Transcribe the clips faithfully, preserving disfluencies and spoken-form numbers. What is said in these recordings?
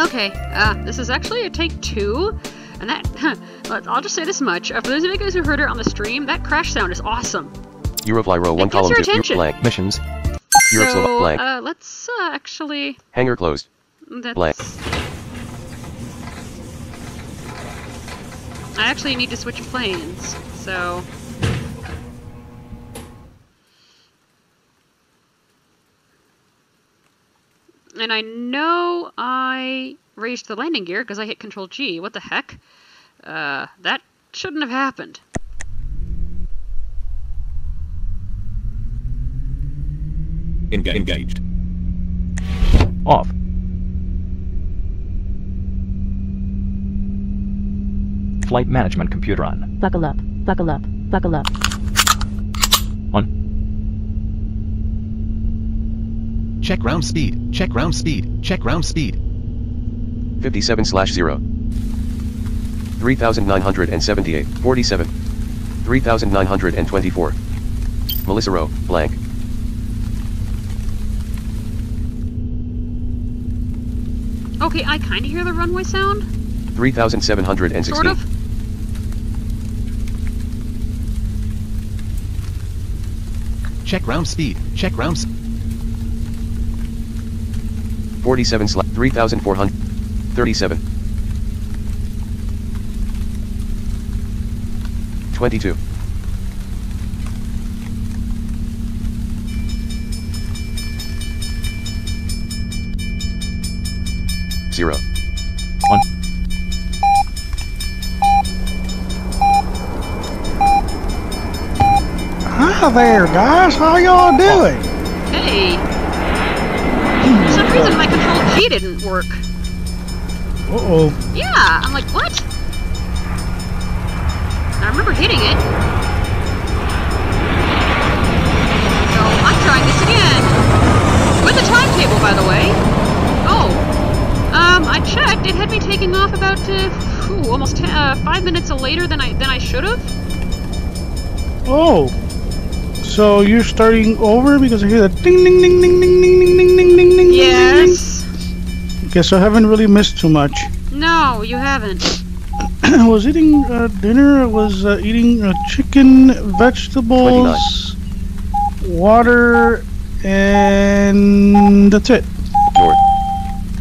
Okay, uh, this is actually a take two, and that, huh, I'll just say this much. Uh, for those of you guys who heard it on the stream, that crash sound is awesome. Eurofly row one it column two, blank, missions. Europe, so, blank. uh, let's uh, actually... Hangar closed. That's... Blank. I actually need to switch planes, so... And I know I raised the landing gear because I hit Control G. What the heck? Uh, that shouldn't have happened. Engage. Engaged. Off. Flight management computer on. Buckle up. Buckle up. Buckle up. On. Check round speed, check round speed, check round speed. fifty-seven slash zero. three thousand nine hundred seventy-eight, forty-seven. three thousand nine hundred twenty-four. Melissa row, blank. Okay, I kind of hear the runway sound. three thousand seven hundred sixteen. Sort of. Check round speed, check round speed. forty-seven slash three thousand four hundred thirty-seven twenty-two zero one Hi there, guys. How y'all doing? Hey. For some reason, my Control G didn't work. Uh-oh. Yeah, I'm like, what? I remember hitting it. So, I'm trying this again. With the timetable, by the way. Oh. Um, I checked. It had me taking off about, uh, ooh, almost ten, uh, five minutes later than I, than I should have. Oh. So, you're starting over because I hear that ding, ding, ding, ding, ding, ding, ding, ding, ding, ding, ding. Yes. Okay, so I haven't really missed too much. No, you haven't. I was eating uh, dinner. I was uh, eating uh, chicken, vegetables, twenty-nine. Water, and that's it. North.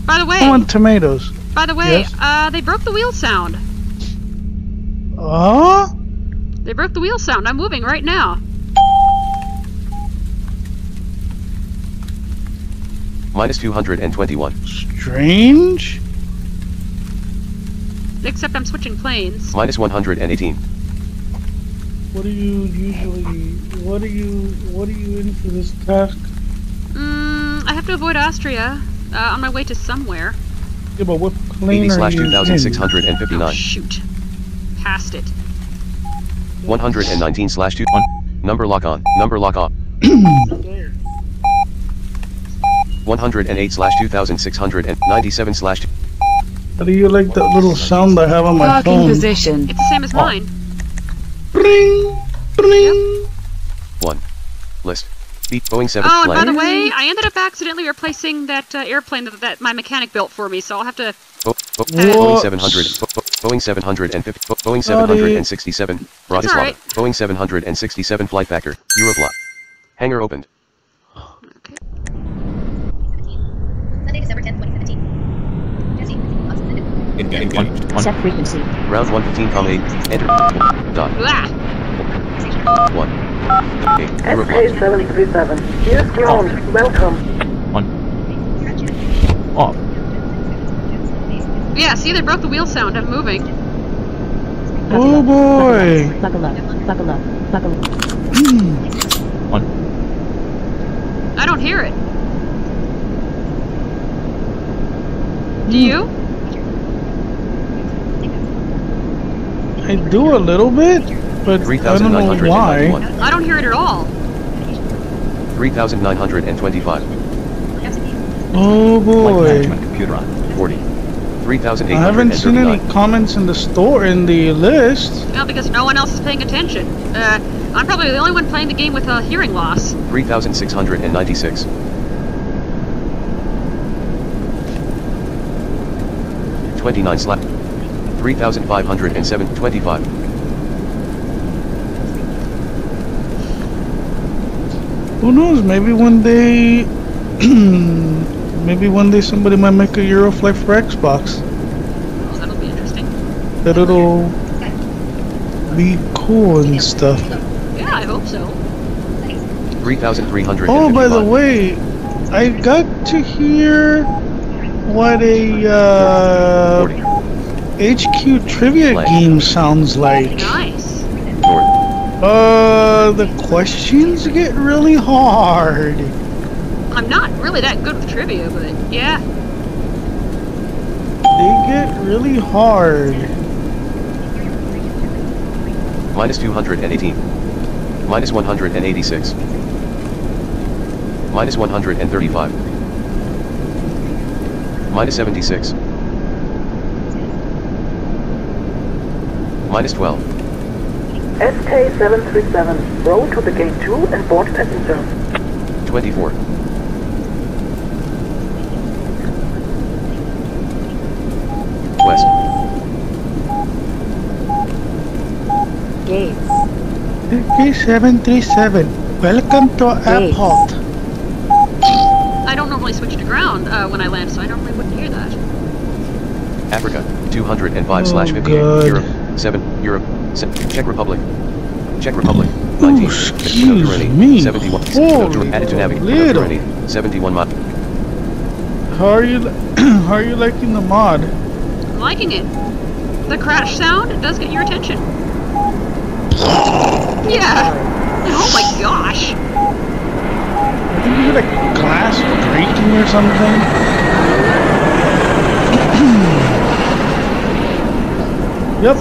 By the way. I want tomatoes. By the way, yes? uh, they broke the wheel sound. Oh? Uh? They broke the wheel sound. I'm moving right now. Minus two hundred twenty-one. Strange? Except I'm switching planes. Minus one hundred eighteen. What do you usually... What are you... What are you in for this task? Mmm... I have to avoid Austria. Uh, on my way to somewhere. Yeah, but what plane eighty are you two thousand six hundred fifty-nine. Oh, shoot. Passed it. one nineteen slash two... One. Number lock on. Number lock on. one oh eight slash two thousand six hundred ninety-seven slash. How do you like that little sound I have on my Parking phone? Position. It's the same as oh. mine. Bring, bring. One. List. Beat Boeing seven. Oh, and by the way, I ended up accidentally replacing that uh, airplane that, that my mechanic built for me, so I'll have to. Bo Bo Boeing seven hundred. Bo Boeing seven hundred and fifty. Bo Boeing seven hundred and sixty-seven. Bratislava. Right. Boeing seven hundred and sixty-seven flight factor. Eurofly. Hangar opened. Sunday, December tenth, twenty seventeen. Jesse, engaged. Engaged. One. Set frequency. Round one fifteen point eight. Enter. Dot. Ah. One. Eight. S K seven thirty-seven. Here's drone. Welcome. One. Off. Yeah, see, they broke the wheel sound. I'm moving. Oh, boy. Buckle up. Buckle up. Buckle up. Mm. One. I don't hear it. Do you? I do a little bit, but I don't know why. I don't hear it at all. three thousand nine hundred twenty-five. Oh boy. forty. three thousand eight hundred. I haven't seen any comments in the store in the list. No, because no one else is paying attention. Uh, I'm probably the only one playing the game with a hearing loss. three thousand six hundred ninety-six. twenty-nine slash three thousand five hundred seven twenty-five. Who knows? Maybe one day, maybe one day somebody might make a Eurofly for Xbox. Oh, that'll be interesting. That it'll be cool and stuff. Yeah, I hope so. three thousand three hundred. Oh, by the way, I got to hear what a uh, H Q trivia game sounds like. Nice. Uh, the questions get really hard. I'm not really that good with trivia, but yeah. They get really hard. Minus two hundred eighteen. Minus one hundred eighty-six. Minus one hundred thirty-five. Minus seventy-six. Minus twelve. S K seven thirty-seven, roll to the gate two and board passenger. twenty-four. West. Gates. S K seven thirty-seven, welcome to Gates. Airport. I don't normally switch to ground uh, when I land, so I normally wouldn't hear that. Africa, two oh five slash fifty-eight, oh, Europe, seven, Europe, seven, Czech Republic, Czech Republic, ooh, nineteen, excuse seventy-one, me, added to navigate, seventy-one mod. How are you, how are you liking the mod? I'm liking it. The crash sound, it does get your attention. Yeah. Oh my gosh. I think you like glass breaking or something. Yep.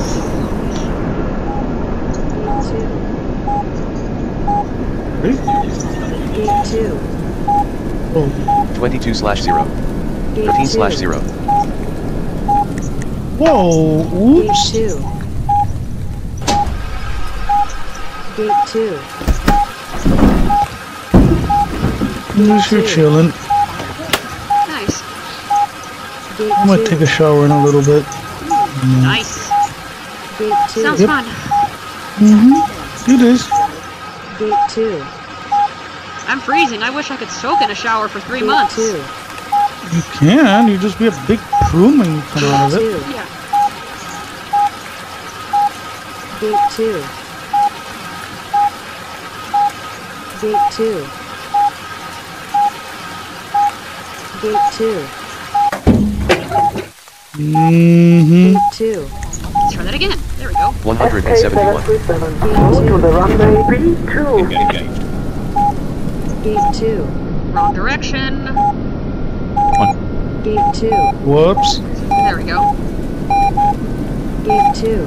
Gate two. Oh. twenty-two slash zero. thirteen slash zero. Whoa. Oops. Gate two. Gate two. Unless you're chilling. Nice. Gate I'm gonna two. Take a shower in a little bit. Mm. Nice. Gate two. Sounds yep. fun. Mm-hmm. It is. Gate two. I'm freezing. I wish I could soak in a shower for three Gate months. Two. You can. You just be a big prune when you come Gate out of two. It. Yeah. Gate two. Gate two. Gate two. Mm-hmm. Gate two. Let's try that again. There we go. one hundred seventy-one. Go to the runway B two. Gate two. Wrong direction. One. Gate two. Whoops. There we go. Gate two.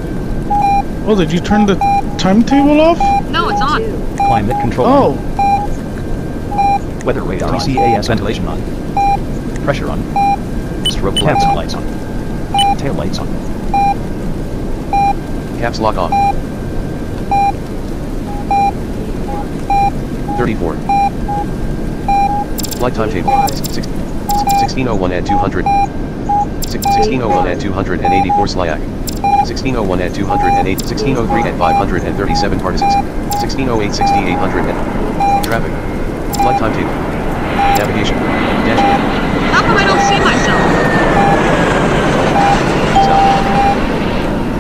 Oh, did you turn the timetable off? No, it's on. Climate control. Oh. Weather radar. T C A S ventilation on. Pressure on. Strobe caps lights on. Tail lights on. Caps lock on. thirty-four. Flight timetable. sixteen oh one at two hundred. sixteen oh one at two hundred eighty-four Slayak. sixteen oh one at two hundred eight. sixteen oh three at five hundred thirty-seven partisans. sixteen oh eight sixty-eight hundred at traffic. Flight timetable. Navigation. Dashboard. How come I don't see myself? South.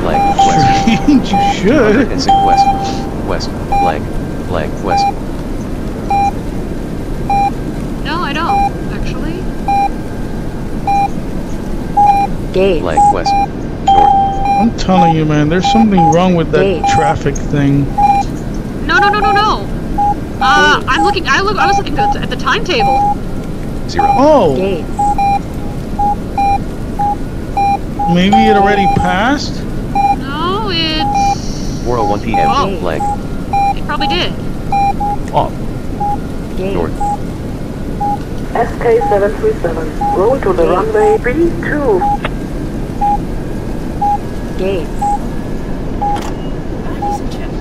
Leg. West. You should. And six west. West. Leg. Leg. West. No, I don't, actually. Gates. Leg. West. North. I'm telling you, man, there's something wrong with that Gates. Traffic thing. No, no, no, no, no. Uh, I'm looking, I look, I was looking at the timetable. Zero. Oh! Gates. Maybe it already passed? No, it's... four oh one p m Oh. Leg. It probably did. Off. Gates. North. S K seven thirty-seven, roll to the runway B two. Gates. Ladies and gentlemen,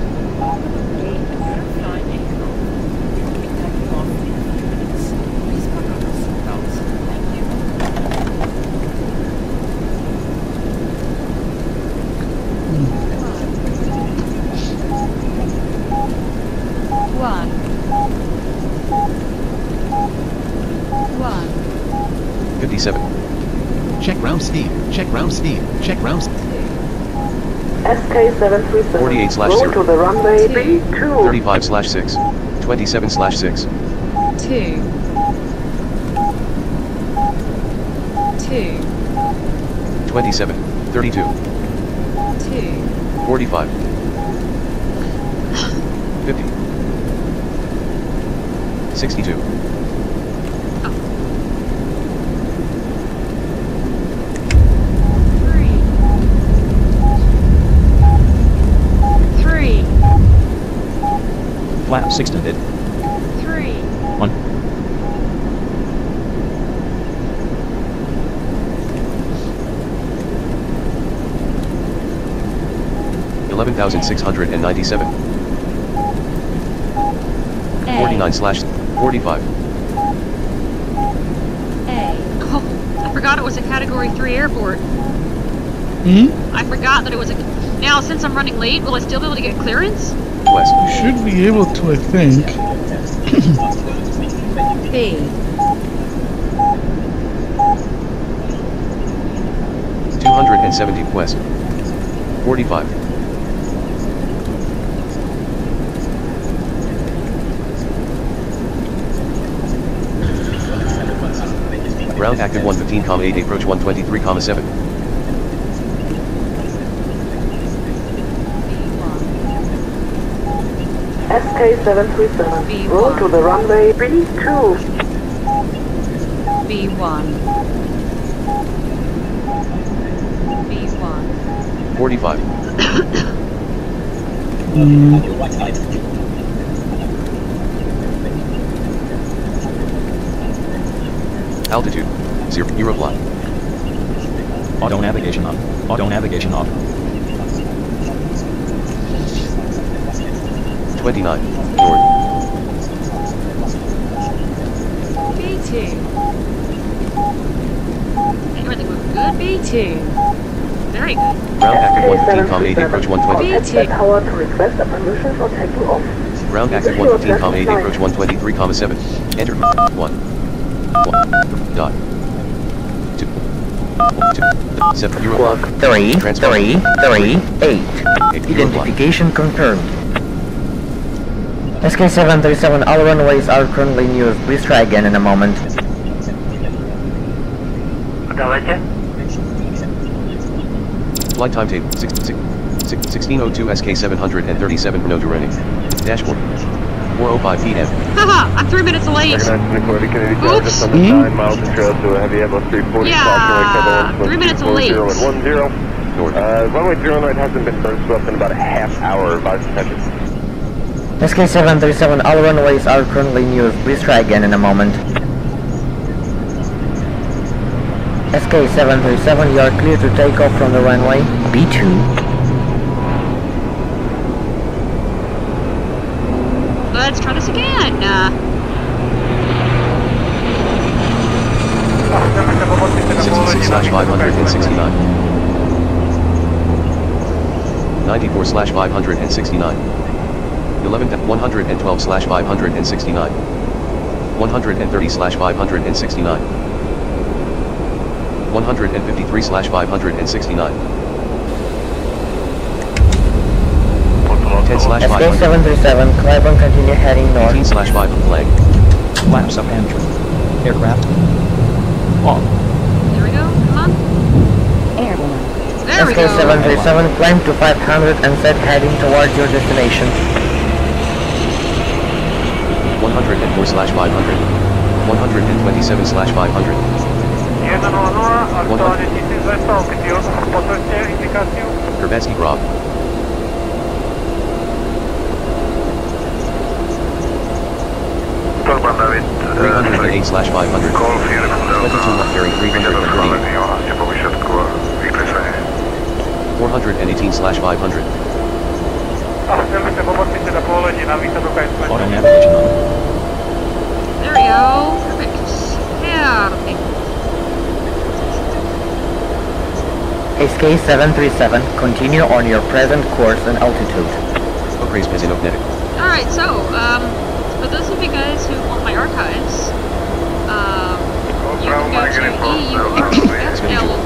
Check round speed. Check round speed. Check round speed. S K seven three seven. forty-eight slash zero. Go to the runway B two. thirty-five slash six. twenty-seven slash six. two. two. twenty-seven. thirty-two. two. forty-five. fifty. sixty-two. Oh. Three. Three. Flaps extended. Three. One. Eleven thousand six hundred and ninety-seven. forty-nine slash forty-five. Hey. Oh, I forgot it was a category three airport. Hmm? I forgot that it was a... Now, since I'm running late, will I still be able to get clearance? West. You should be able to, I think. B. two hundred seventy West. forty-five. Ground active one fifteen point eight, approach one twenty-three point seven. S K seven three seven, roll to the runway B two. B one. B one. forty-five. mm. Altitude, zero, Eurofly. Auto navigation on, auto navigation on. twenty-nine, north. B two. I don't think we're good, B two. Very good. Round active one fifteen point eight, approach one twenty. Power to request a permission for takeoff. Round active one fifteen point eight, approach one twenty-three point seven. Enter, one. One, dot. Two. One, two. Dot, seven. Walk three. Transfer. Three. Three. Eight. Eight. Identification confirmed. S K seven thirty-seven, all runways are currently in use. Please try again in a moment. Flight timetable sixteen oh two S K seven thirty-seven Brno to Rennes. Dashboard. four oh five p m Haha, I'm three minutes late. Oops. Mm-hmm. Yeah, three minutes late. Uh, runway three nine hasn't been first up in about a half hour, about seconds. S K seven thirty-seven, all runways are currently in use. Please try again in a moment. S K seven thirty-seven, you are clear to take off from the runway B two. Let's try this again. Uh, sixty-six slash five sixty-nine. ninety-four slash five sixty-nine. eleven one twelve slash five sixty-nine. one thirty slash five sixty-nine. one fifty-three slash five sixty-nine. S K seven thirty-seven, Clyburn, continue heading north. eighteen slash five flag. Flaps up and turn. Aircraft. On. There we go. Come on. Airborne. There we go. S K seven thirty-seven, climb to five hundred and set heading towards your destination. one oh four slash five hundred. one twenty-seven slash five hundred. Krabetsky Rob. three oh eight slash five hundred. four eighteen slash five hundred. Auto navigation on. There we go. Perfect. Yeah. S K seven thirty-seven, continue on your present course and altitude. Alright, so, um... for those of you guys who want my archives, um, you can go to E U X X L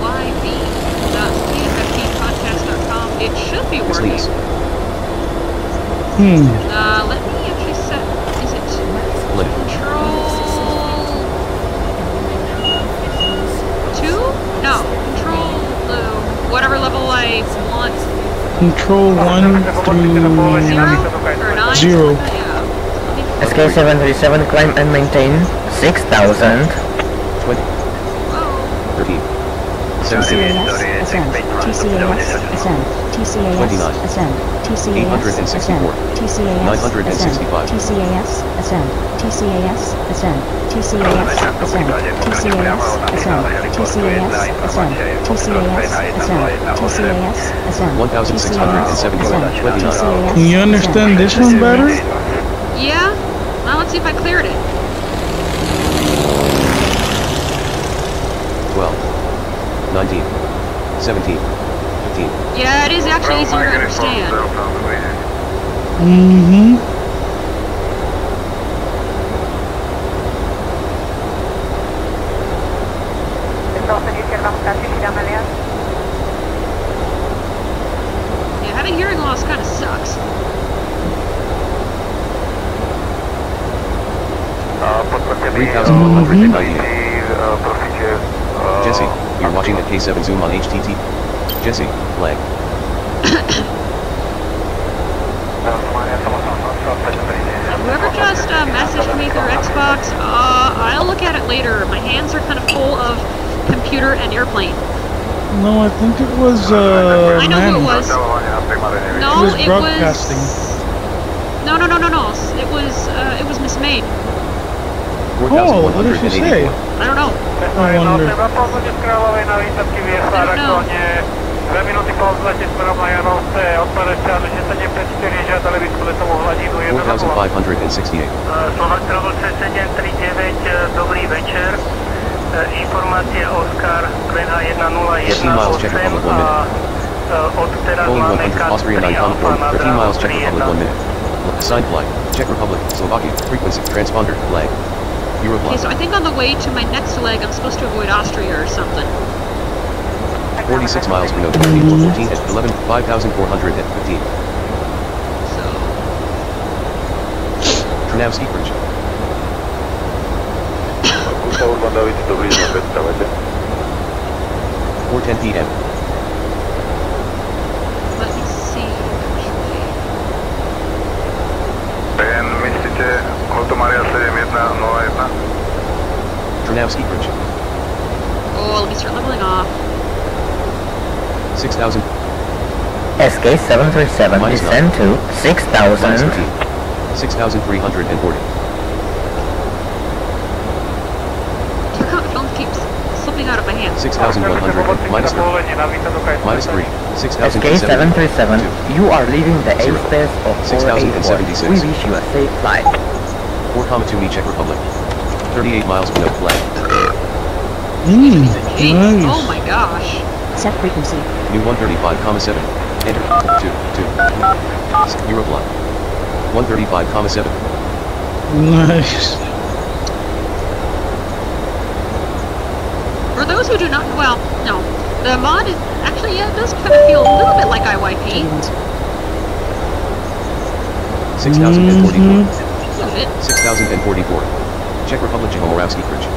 Hmm. Uh, let me actually set. Is it control two? No, control uh, whatever level I want. Control one through zero. zero. Yeah. S K seven thirty-seven, climb and maintain six thousand. T C A S, ascent, T C A S, ascent, T C A S, ascent, T C A S, ascent, T C A S, T C A S, ascent, T C A S, ascent, T C A S, ascent, T C A S, ascent, T C A S, ascent, T C A S, ascent, one thousand six hundred seventy-one. Can you understand this one better? Yeah. Now let's see if I cleared it. nineteen, seventeen, fifteen. Yeah, it is actually easier to understand. Mm-hmm. Yeah, having hearing loss kind of sucks. three thousand one hundred ninety-eight. Jesse, you're watching the K seven Zoom on H T T. Jesse, lag. Whoever just uh, messaged me through Xbox, uh, I'll look at it later. My hands are kind of full of computer and airplane. No, I think it was. Uh, I know man. who it was. No, it was. It broadcasting. Was... No, no, no, no, no. It was. Uh, it was Miss May. Oh, what did she say? I don't know. I wonder. four thousand five hundred sixty-eight. fifteen miles Czech Republic one minute. Boeing one hundred Austria nine confirmed. fifteen miles Czech Republic one minute. Assigned flight. Czech Republic, Slovakia. Frequency transponder lag. Okay, so I think on the way to my next leg, I'm supposed to avoid Austria or something. forty-six miles Brno, fourteen at eleven, five thousand four hundred at fifteen. So... Trnavský bridge. four ten p m Let me see, actually. Trnavský bridge. Oh, let me start leveling off. six thousand. S K seven thirty-seven descend to six thousand. six thousand three hundred forty. Look how the film keeps slipping out of my hand. six thousand one hundred. Minus three. Minus three. S K seven thirty-seven, you are leaving the air space of six thousand seventy-six. We wish you a safe flight. four comma two Czech Republic. thirty-eight miles below flag. Mmm, nice. Oh my gosh. Set frequency. New one thirty-five comma seven. Enter. two, two. Eurofly. one thirty-five comma seven. Nice. For those who do not, well, no. The mod is, actually, yeah, it does kind of feel a little bit like I Y P. six thousand forty-four. Mm-hmm. six thousand forty-four. Czech Republic, Jihomoravski bridge.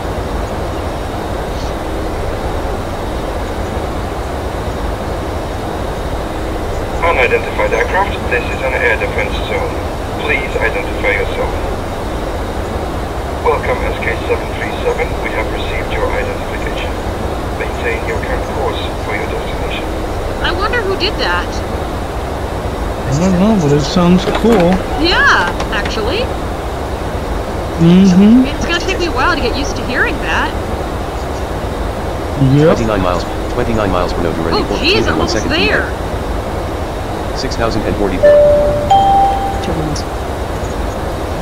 Unidentified aircraft, this is an air defense zone. Please identify yourself. Welcome S K seven thirty-seven, we have received your identification. Maintain your current course for your destination. I wonder who did that. I don't know, but it sounds cool. Yeah, actually. Mm-hmm. It's gonna take me a while to get used to hearing that. Yep. twenty-nine miles. twenty-nine miles from Purdue. Oh, jeez, almost there. six thousand forty-four. Turbulence.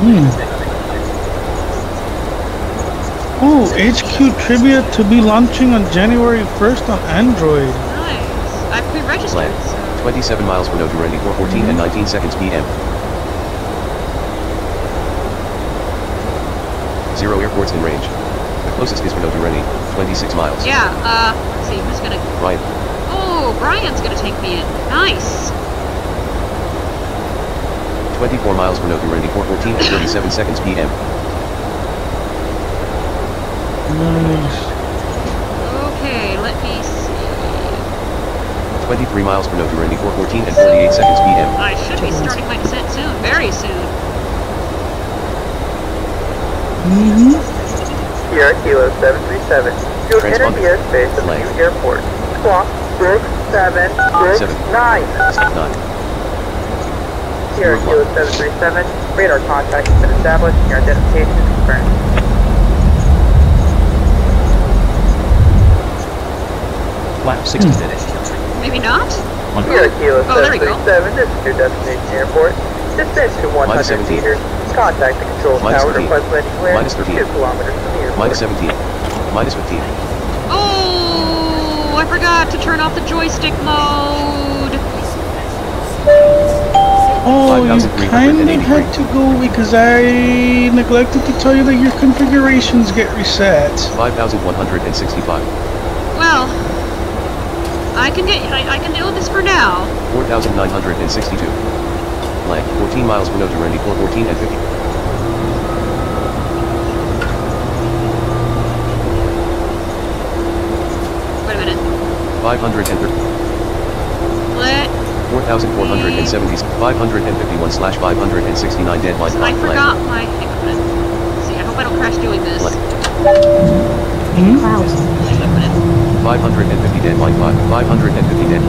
Hmm. Oh, H Q trivia to be launching on January first on Android. Nice. I pre-registered. Land. twenty-seven miles from Purdue. four fourteen mm-hmm. and nineteen seconds p m Zero airports in range. The closest is Brno to Rennie, twenty-six miles. Yeah, uh, let's see, who's gonna... Brian. Oh, Brian's gonna take me in. Nice! twenty-four miles per hour during four fourteen to thirty-seven seconds p m. Okay, let me see. twenty-three miles per hour during four fourteen and thirty-eight seconds p m. I should be starting my descent soon, very soon. Mm-hmm. Sierra Kilo seven thirty-seven. You'll enter the airspace of the new airport. Clock six seven six nine. Sierra Kilo seven thirty-seven. Radar contact has been established and your identification is confirmed. Wow, sixty minutes. Mm. Maybe not? Sierra Kilo seven thirty-seven. This is your destination airport. Descend to one hundred meters. Contact the control tower to request landing clearance two kilometers from the airport. minus seventeen. minus fifteen. Oh, I forgot to turn off the joystick mode. Oh, you kind of had to go because I neglected to tell you that your configurations get reset. five thousand one hundred sixty-five. Well, I can get, I, I can deal with this for now. four thousand nine hundred sixty-two. Like fourteen miles below to Randy four fourteen and fifty. Wait a minute. five hundred thirty. Let four thousand four hundred seventy. five fifty-one slash five sixty-nine deadline. So I forgot my equipment. See, I hope I don't crash doing this. Mm-hmm. five fifty deadline. five fifty deadline.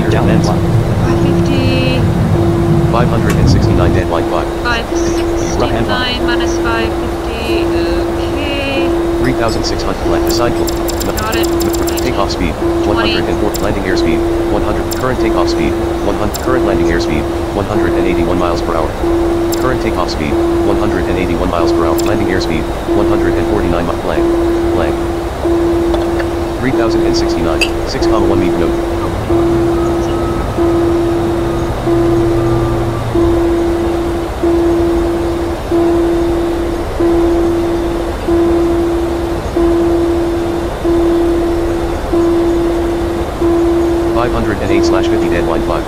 You're down end. fifty. five sixty-nine deadline five. five sixty-nine minus five fifty, okay. three thousand six hundred left the cycle. Got it. Takeoff speed, one hundred four. Landing airspeed, one hundred. Current takeoff speed, one hundred. Current landing airspeed, one hundred eighty-one miles per hour. Current takeoff speed, one hundred eighty-one miles per hour. Landing airspeed, one hundred forty-nine miles. Blank. Blank. three thousand sixty-nine. six point one meter note. five oh eight slash fifty deadline five.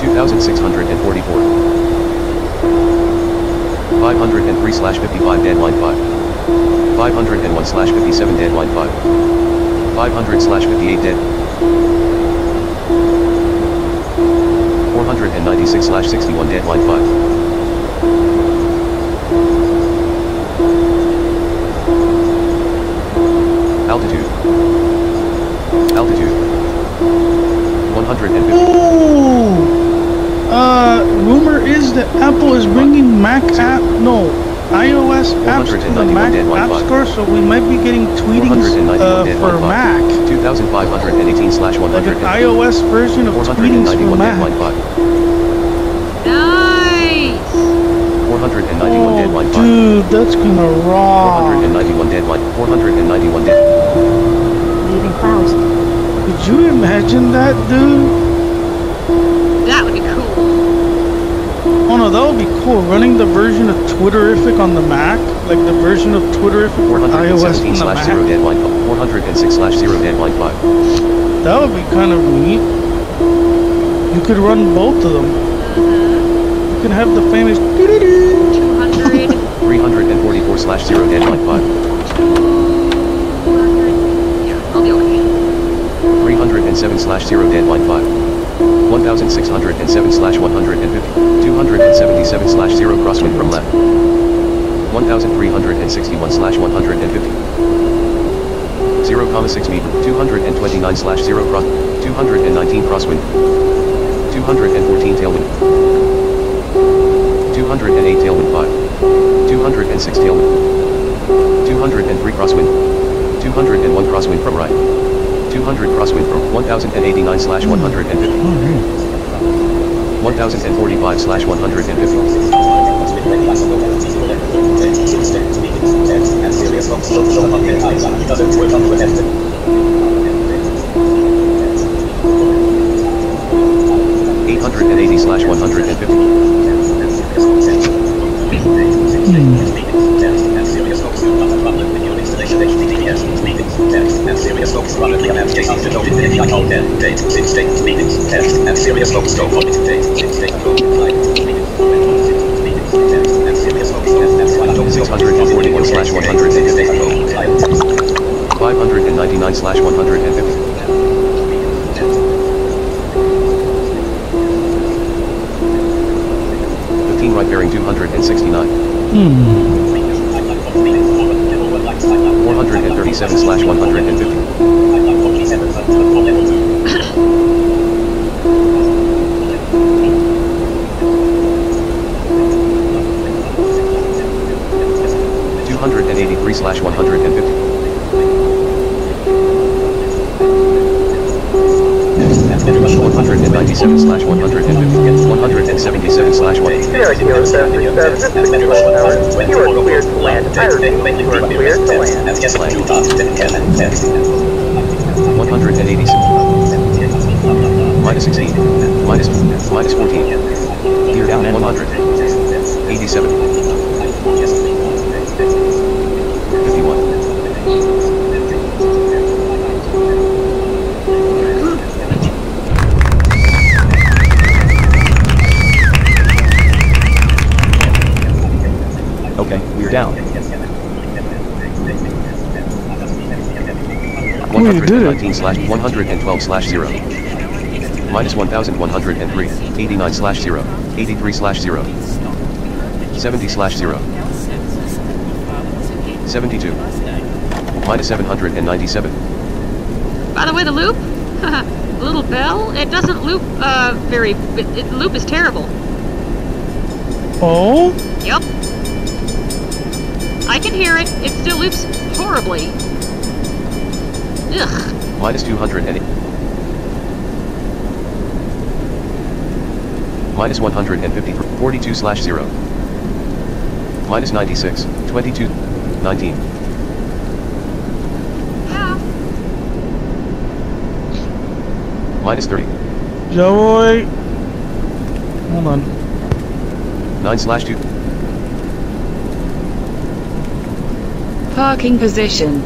two thousand six hundred forty-four. five oh three slash fifty-five deadline five. five oh one slash fifty-seven deadline five. five hundred slash fifty-eight dead. four ninety-six slash sixty-one deadline five. Altitude. Altitude. one hundred fifty. Oh! Uh, rumor is that Apple is bringing Mac app, no, iOS apps to the Mac App Store, so we might be getting tweetings uh, for Mac. two thousand five hundred eighteen slash one hundred. Like an iOS version of tweetings for Mac. Nice! four ninety-one deadline. Dude, that's gonna rock. four ninety-one deadline. four ninety-one deadline. House. Could you imagine that, dude? That would be cool. Oh no, that would be cool. Running the version of Twitterific on the Mac, like the version of Twitterific on iOS on the Mac. four oh six slash zero deadline five. That would be kind of neat. You could run both of them. Uh, you can have the famous two hundred. three forty-four slash zero deadline five. three oh seven slash zero deadline five. one thousand six hundred seven slash one hundred fifty. two seventy-seven slash zero crosswind from left. one thousand three hundred sixty-one slash one hundred fifty. zero point six meter. two twenty-nine slash zero cross. two nineteen crosswind. two fourteen tailwind. two oh eight tailwind five. two oh six tailwind. two oh three crosswind. two oh one crosswind from right. two hundred crosswind from one thousand eighty-nine slash one hundred fifty. one thousand forty-five slash one hundred fifty. eight eighty slash one hundred fifty. Mm. Serious folks, probably, and five ninety-nine slash one fifty. fifteen right bearing two sixty-nine. Hmm. four thirty-seven slash one fifty. two eighty-three slash one fifty. one ninety-seven slash one fifty. one seventy-seven slash one fifty. You are cleared to land. I heard you are cleared to land. one eighty-six. minus sixteen. minus fourteen. Clear down one eighty-seven. fifty-one. Okay, we're down. one nineteen slash one twelve slash zero. minus eleven oh three. eighty-nine slash zero. eighty-three slash zero. seventy slash zero. seventy-two. minus seven ninety-seven. By the way, the loop, a little bell, it doesn't loop uh, very, it, it, loop is terrible. Oh? Yep. I can hear it. It still loops horribly. Ugh. minus two eighty. minus one fifty. forty-two slash zero. minus ninety-six. twenty-two. nineteen. Yeah. minus thirty. Joey. Hold on. nine slash two. Parking position.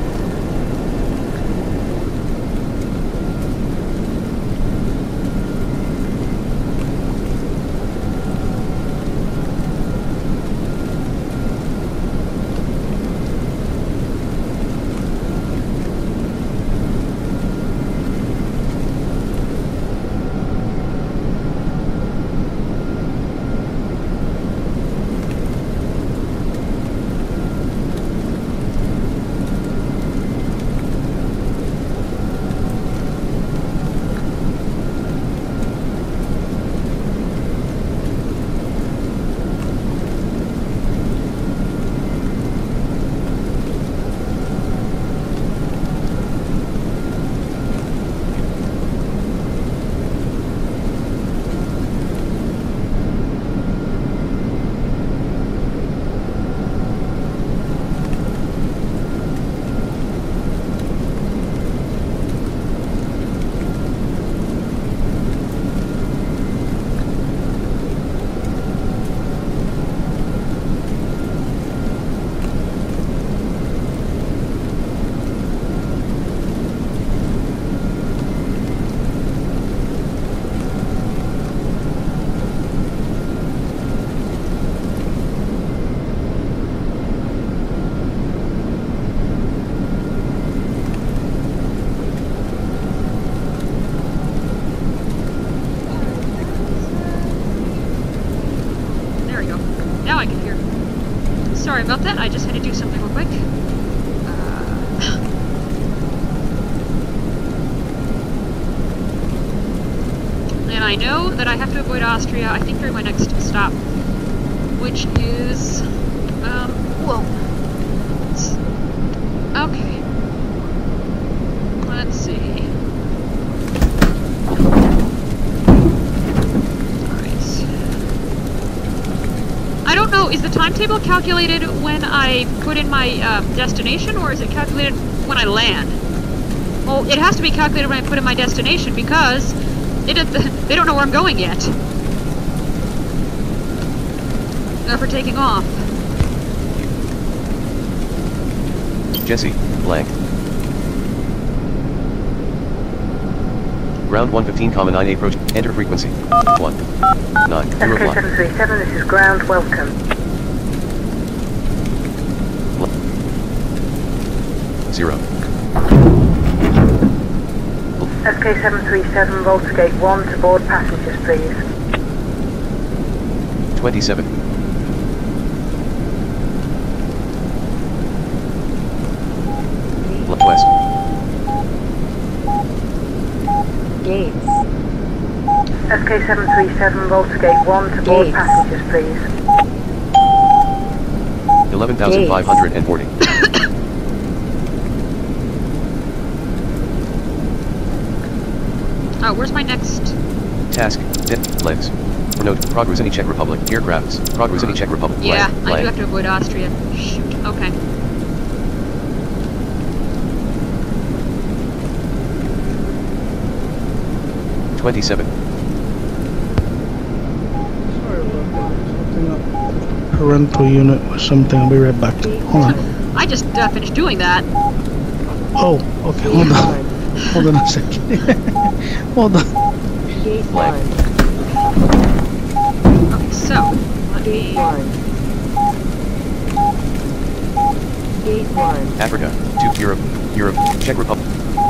About that, I just had to do something real quick. Uh, and I know that I have to avoid Austria, I think, during my next stop, which is, um, whoa. Okay. Let's see. Is the timetable calculated when I put in my uh, destination, or is it calculated when I land? Well, it has to be calculated when I put in my destination, because it, they don't know where I'm going yet. Or for taking off. Jesse, blank. Ground one fifteen, nine approach. Enter frequency. one. nine. S K seven thirty-seven, this is ground. Welcome. zero. S K seven thirty-seven, roll to gate one to board passengers, please. twenty-seven. S K seven thirty-seven, roll to gate one to board Gates. Passengers, please. eleven thousand five hundred forty. Oh, where's my next? Task, dip, legs. Note, Prague, Rusini, Czech Republic, aircrafts, Prague, Rusini, Czech Republic. Yeah, leg, I leg. do have to avoid Austria. Shoot, okay. twenty-seven. Rental unit or something. I'll be right back. Hold on. I just uh, finished doing that. Oh, okay. Hold yeah. on. Hold on a second. Hold on. Okay, so let me. Africa to Europe, Europe, Czech Republic.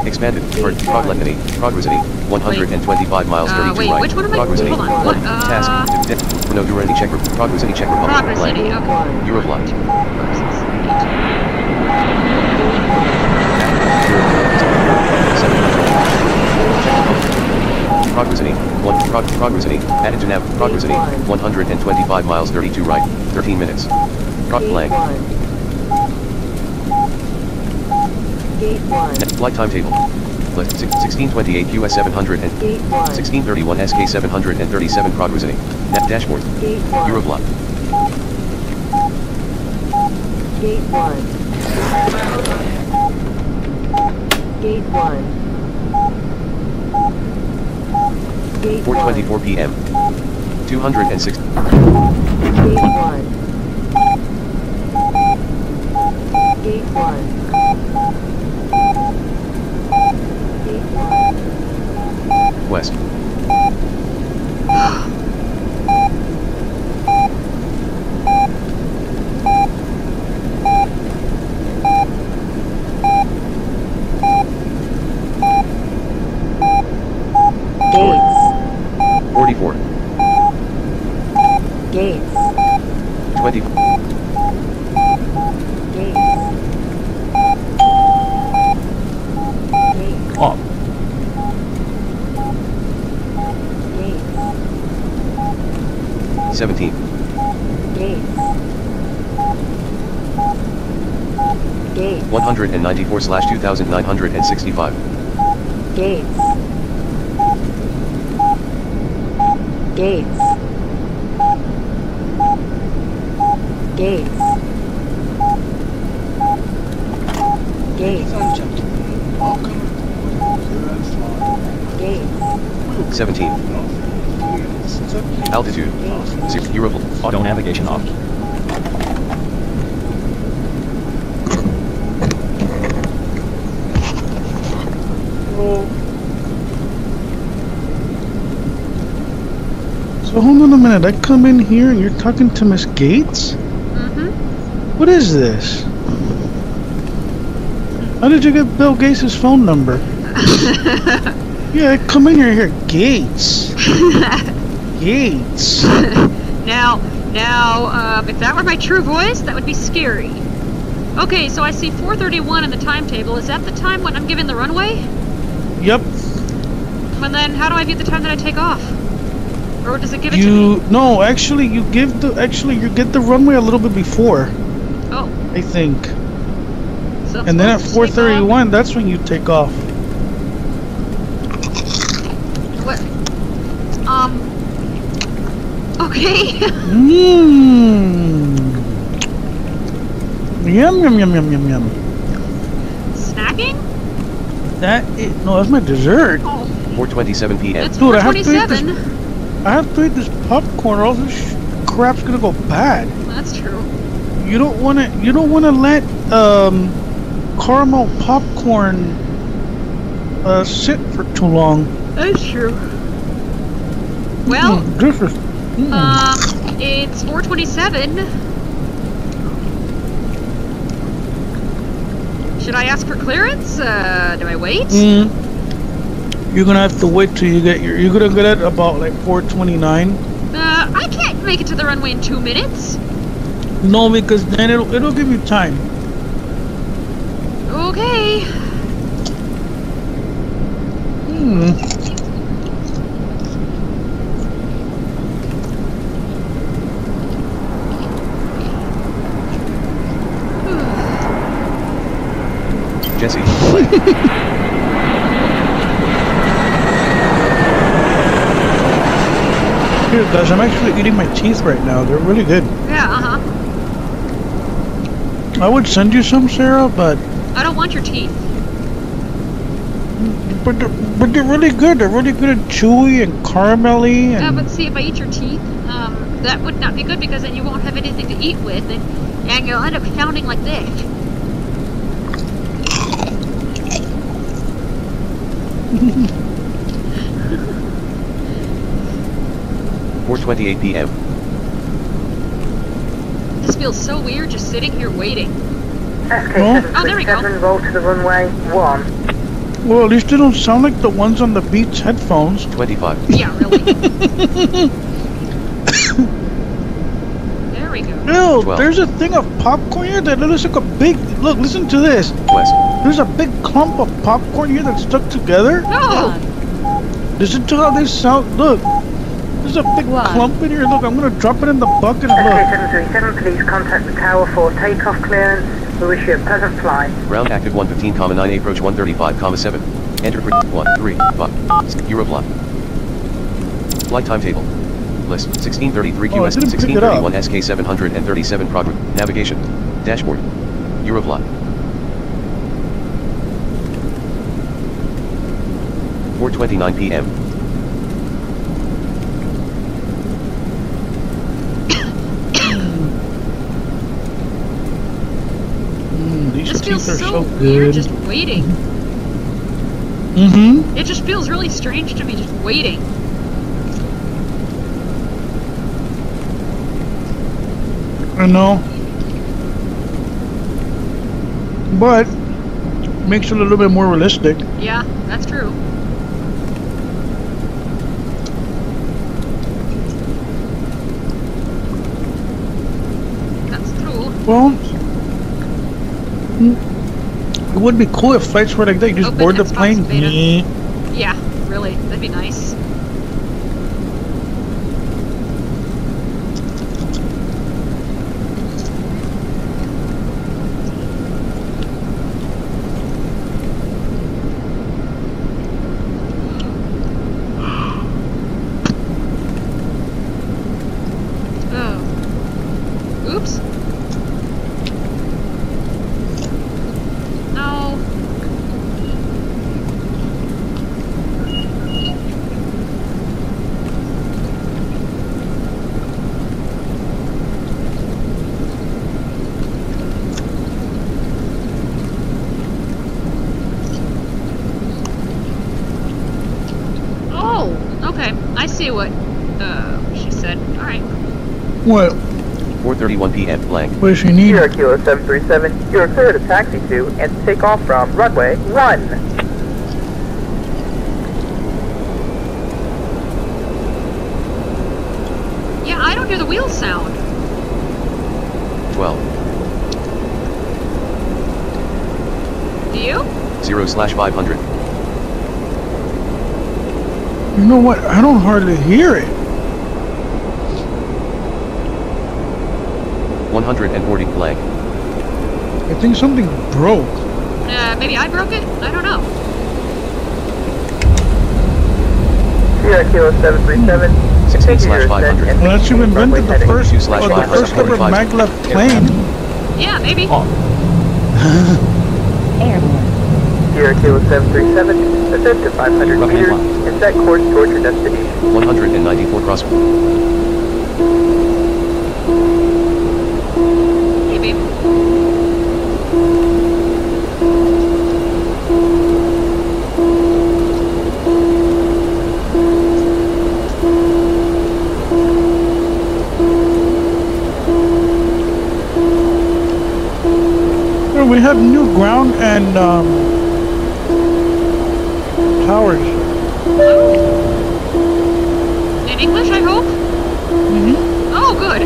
Expanded for Prague, Lenny, Prague, one hundred twenty-five wait. miles uh, thirty-two wait, right. Which one am I? Hold on. What? Uh, Task. Dip, dip. No, do any check for Prague, Rusini, Czech Republic. Prague, Rusini, okay. Eurofly. Prague, Rusini, one. Prague, Prague, Rusini, added to nav. Prague, Rusini, one hundred twenty-five miles, thirty-two right, thirteen minutes. Prague, blank. Flight timetable. List sixteen twenty-eight U S seven hundred and sixteen thirty-one S K seven thirty-seven Prague, Rusini. Nav dashboard. Eurofly. Gate one. Gate one. Gate one. four twenty-four p m two hundred six. Gate one. Gate one. Gate one. West. one ninety-four slash two thousand nine hundred sixty-five. Gates. Gates. Gates. Gates. Gates. seventeen. Altitude. Zero. Auto navigation off. So hold on a minute, I come in here and you're talking to Miss Gates? Mm-hmm. What is this? How did you get Bill Gates' phone number? Yeah, I come in here, here, Gates. Gates. Now, now, uh, if that were my true voice, that would be scary. Okay, so I see four thirty-one in the timetable. Is that the time when I'm given the runway? Yep. And then how do I view the time that I take off? Or does it give it you, to me? No, actually you give the actually you get the runway a little bit before. Oh. I think. So and then at four thirty-one, that's when you take off. What? Um. Okay. Mmm. Yum yum yum yum yum yum. Snacking? That is, no, that's my dessert. Oh. four twenty-seven p m It's four twenty-seven. I have to eat this popcorn, or else this crap's gonna go bad. That's true. You don't wanna, you don't wanna let um, caramel popcorn uh, sit for too long. That's true. Well, mm. um, it's four twenty-seven. Should I ask for clearance? Uh, do I wait? Mm. You're gonna have to wait till you get your. You're gonna get it about like four twenty-nine. Uh, I can't make it to the runway in two minutes. No, because then it'll it'll give you time. Okay. Hmm. Jesse. Dude, gosh, I'm actually eating my teeth right now. They're really good. Yeah, uh-huh. I would send you some, Sarah, but... I don't want your teeth. But they're, but they're really good. They're really good and chewy and caramelly. And... yeah, but see, if I eat your teeth, um, that would not be good because then you won't have anything to eat with, and, and you'll end up sounding like this. four twenty-eight p m This feels so weird just sitting here waiting. S K seven thirty-seven, oh, there we go. Roll to the runway one. Well, at least they don't sound like the ones on the Beats headphones. twenty-five. Yeah, really. There we go. Ew, twelve. There's a thing of popcorn here that looks like a big... Look, listen to this. West. There's a big clump of popcorn here that's stuck together. No! Listen to how they sound. Look. There's a big what? clump in here. Look, I'm going to drop it in the bucket and look. S K seven thirty-seven, please contact the tower for takeoff clearance. We wish you a pleasant flight. Round active one fifteen nine, approach one thirty-five seven. Enter one three five. Eurofly. Flight timetable. List sixteen thirty-three Q S, oh, sixteen thirty-one S K seven thirty-seven Prague. Navigation. Dashboard. Eurofly. four twenty-nine p m mm, these this feels are so, so weird good. just waiting. Mm-hmm. It just feels really strange to me just waiting. I know. But makes it a little bit more realistic. Yeah, that's true. Well, it would be cool if flights were like that. You just Open board Xbox the plane. Beta. Yeah, really. That'd be nice. What? four thirty-one p m blank. What does she need? You're a Kilo seven thirty-seven. You're clear to taxi to and take off from runway one. Yeah, I don't hear the wheel sound. twelve. Do you? zero slash five hundred. You know what? I don't hardly hear it. one forty blank. I think something broke. Uh, maybe I broke it? I don't know. Sierra Kilo seven thirty-seven. sixteen slash five hundred. Unless you've invented the first, or the first ever maglev plane. Yeah, maybe. Oh. Airborne. Sierra Kilo seven thirty-seven. Ascend to five hundred Ruffing meters line. And set course toward your destination. one ninety-four crosswind. have new ground and um, towers. Oh. In English, I hope? Mm-hmm. Oh, good.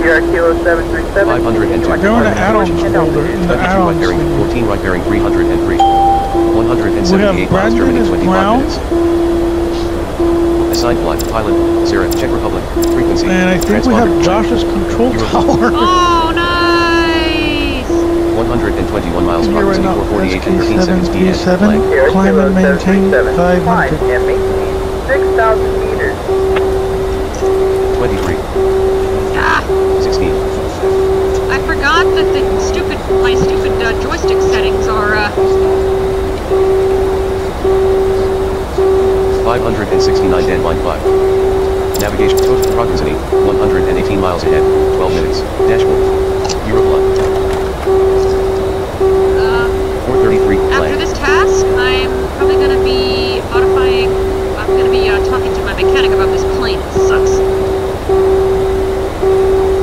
seven thirty-seven. five hundred ten. Go to add-ons folder. In the add-ons. fourteen right bearing three hundred three. one seventy-eight miles, Germany, twenty-five minutes. Assigned flight, pilot, Zurich, Czech Republic, frequency. And I think we have Josh's control tower. Oh, nice! one hundred twenty-one miles, proximity four forty-eight and thirteen seconds D S. Climb and maintain five hundred. six thousand meters. twenty-three. Ah! sixteen. I forgot that the stupid, my stupid uh, joystick settings are, uh... five hundred sixty-nine and one five. Navigation total proximity, one hundred eighteen miles ahead, twelve minutes, dashboard, Eurofly. Um, four thirty-three, after this task, I'm probably going to be modifying, I'm going to be uh, talking to my mechanic about this plane, it sucks.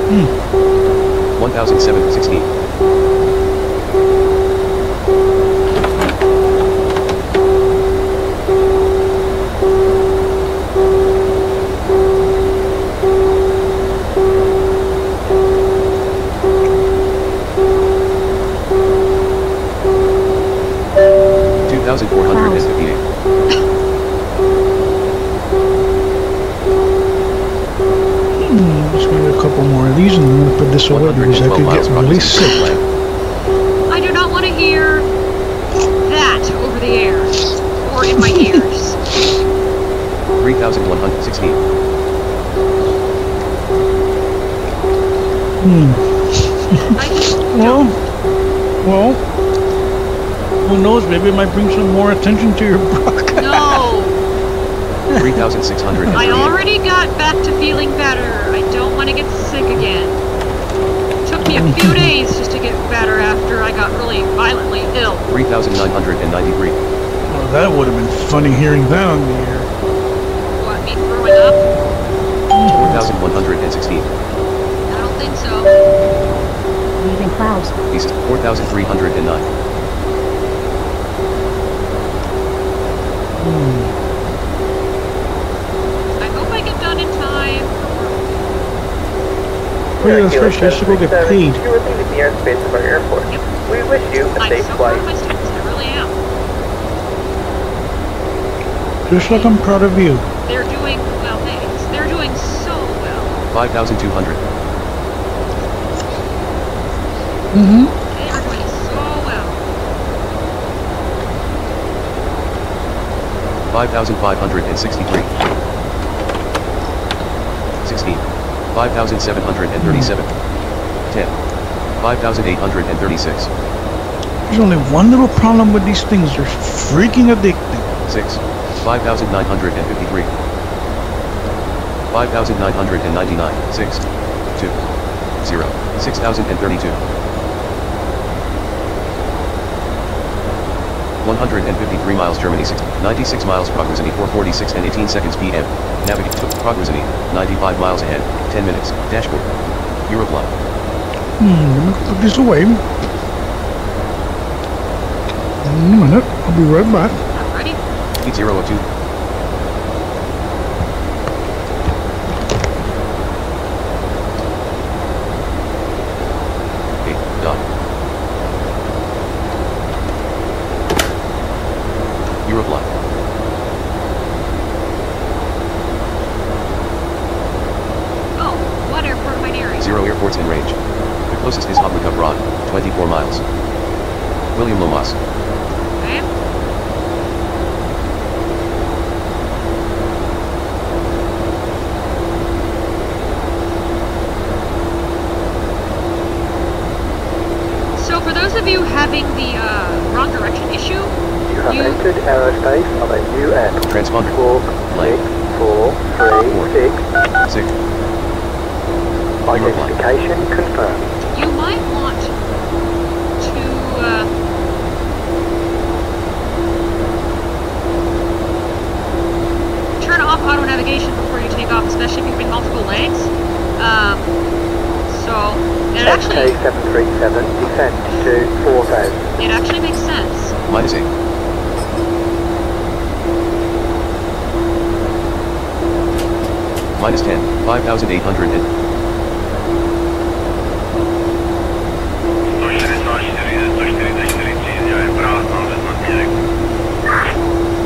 Hmm. one thousand seven hundred sixteen. So what because I could get really sick. I do not want to hear that over the air or in my ears. three thousand one hundred sixteen. Hmm. well, well, who knows? Maybe it might bring some more attention to your broadcast. No. three thousand six hundred. I already got back to feeling better. I don't want to get sick again. A few days just to get better after I got really violently ill. three thousand nine hundred ninety-three. Well, that would have been funny hearing that on the air. What, me throwing up? four thousand one hundred sixteen. I don't think so. Leaving clouds. East, four thousand three hundred nine. Hmm. We are fresh, I should go get paid. You are leaving the airspace of our airport. Yep. We wish you a safe flight. I'm so proud of my students, I really am. Just like I'm proud of you. They're doing, well, thanks. They're doing so well. five thousand two hundred. Mm-hmm. They are doing so well. five thousand five hundred sixty-three. sixteen. five thousand seven hundred thirty-seven. ten. five thousand eight hundred thirty-six. There's only one little problem with these things. They're freaking addicting. six. five thousand nine hundred fifty-three. five thousand nine hundred ninety-nine. six. two. zero. six thousand thirty-two. one hundred fifty-three miles, Germany, six, ninety-six miles, proximity four forty-six and eighteen seconds P M. Navigate to proximity, ninety-five miles ahead, ten minutes, dashboard. Eurofly. Hmm, let me put this away. One minute, I'll be right back. I'm ready. eight zero two. eight dot. Eurofly. Oh, what airport am I nearing? Zero airports in range. The closest is Havlíčkův Brod, twenty-four miles. William Lomas. Okay. So for those of you having the uh, wrong direction issue, you have entered aerospace of a new app. Transponder. Four, six, four, three, four. six. Six. Identification confirmed. You might want to uh, turn off auto navigation before you take off, especially if you've been multiple legs. Um, so, It actually S K seven thirty-seven descent to four thousand. It actually makes sense. Amazing. Minus ten, five thousand eight hundred.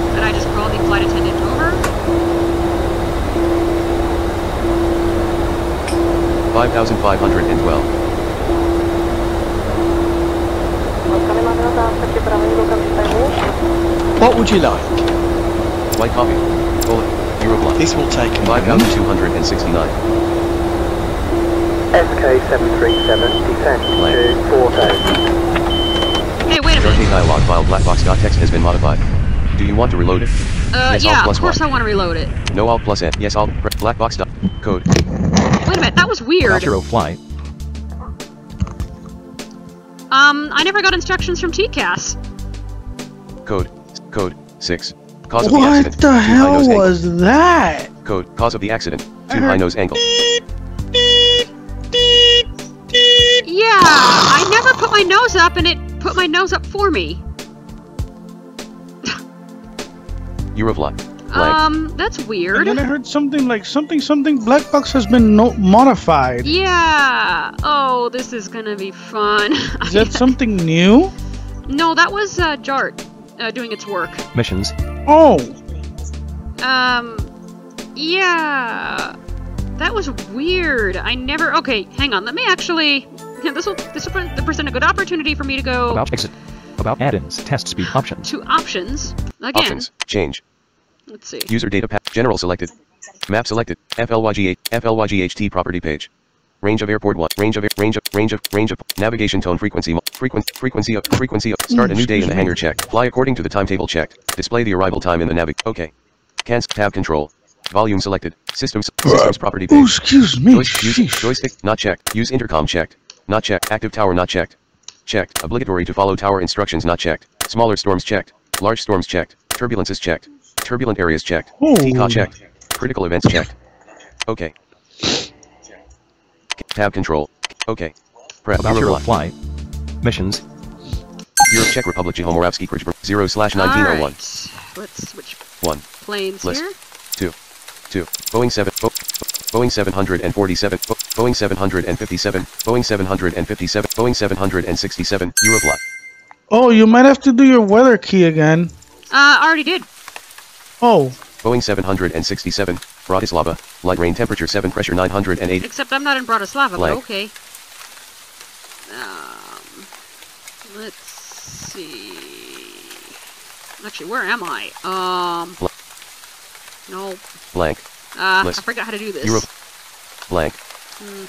Did I just call the flight attendant over? five thousand five hundred twelve. What would you like? White coffee. Cola. Eurofly. This will take five thousand two hundred sixty-nine. S K seven thirty-seven, descent to four thousand. Hey, wait a minute. Your dialog file black box dot text has been modified. Do you want to reload it? Uh, yes, yeah, of course one. I want to reload it. No alt plus N. Yes, alt black box dot code. Wait a minute, that was weird. Eurofly. Um, I never got instructions from T C A S. Code. Code. six. Cause of what the accident. The hell was angle. That? Code. Cause of the accident. Two high nose angle. Yeah, I never put my nose up, and it put my nose up for me. Eurofly. Um, that's weird. And then I heard something like something something. Black box has been no modified. Yeah. Oh, this is gonna be fun. Is that something new? No, that was uh, Jart uh, doing its work. Missions. Oh! Um, yeah, that was weird. I never, okay, hang on, let me actually, yeah, this will, this will present a good opportunity for me to go. About exit, about add-ins, test speed options. To options, again. Options, change. Let's see. User data path, general selected, map selected, F L Y G H, F L Y G H T property page. Range of airport one. Range of air, range of range of range of navigation tone frequency frequency frequency of frequency of start a new day in the hangar check. Fly according to the timetable checked. Display the arrival time in the navig. Okay. Cancel tab control. Volume selected. Systems systems property page. Oh, excuse me. Joystick, use, joystick not checked. Use intercom checked. Not checked. Active tower not checked. Checked. Obligatory to follow tower instructions not checked. Smaller storms checked. Large storms checked. Turbulences checked. Turbulent areas checked. Oh. T C A S checked. Critical events checked. Okay. Tab control. Okay. Prep. About Eurofly. Missions. Europe, Czech Republic, Jihomoravski, zero slash nineteen oh one. Let's switch one. Planes list. Here. Two. Two. Boeing seven. Bo Boeing seven forty-seven. Bo Boeing seven fifty-seven. Boeing seven fifty-seven. Boeing seven sixty-seven. Eurofly. Oh, you might have to do your weather key again. Uh, I already did. Oh. Boeing seven sixty-seven, Bratislava, light rain temperature seven, pressure nine hundred eight. Except I'm not in Bratislava, but okay. Um, let's see. Actually, where am I? Um, blank. No. Blank. Uh, list. I forgot how to do this. Euro blank. Mm.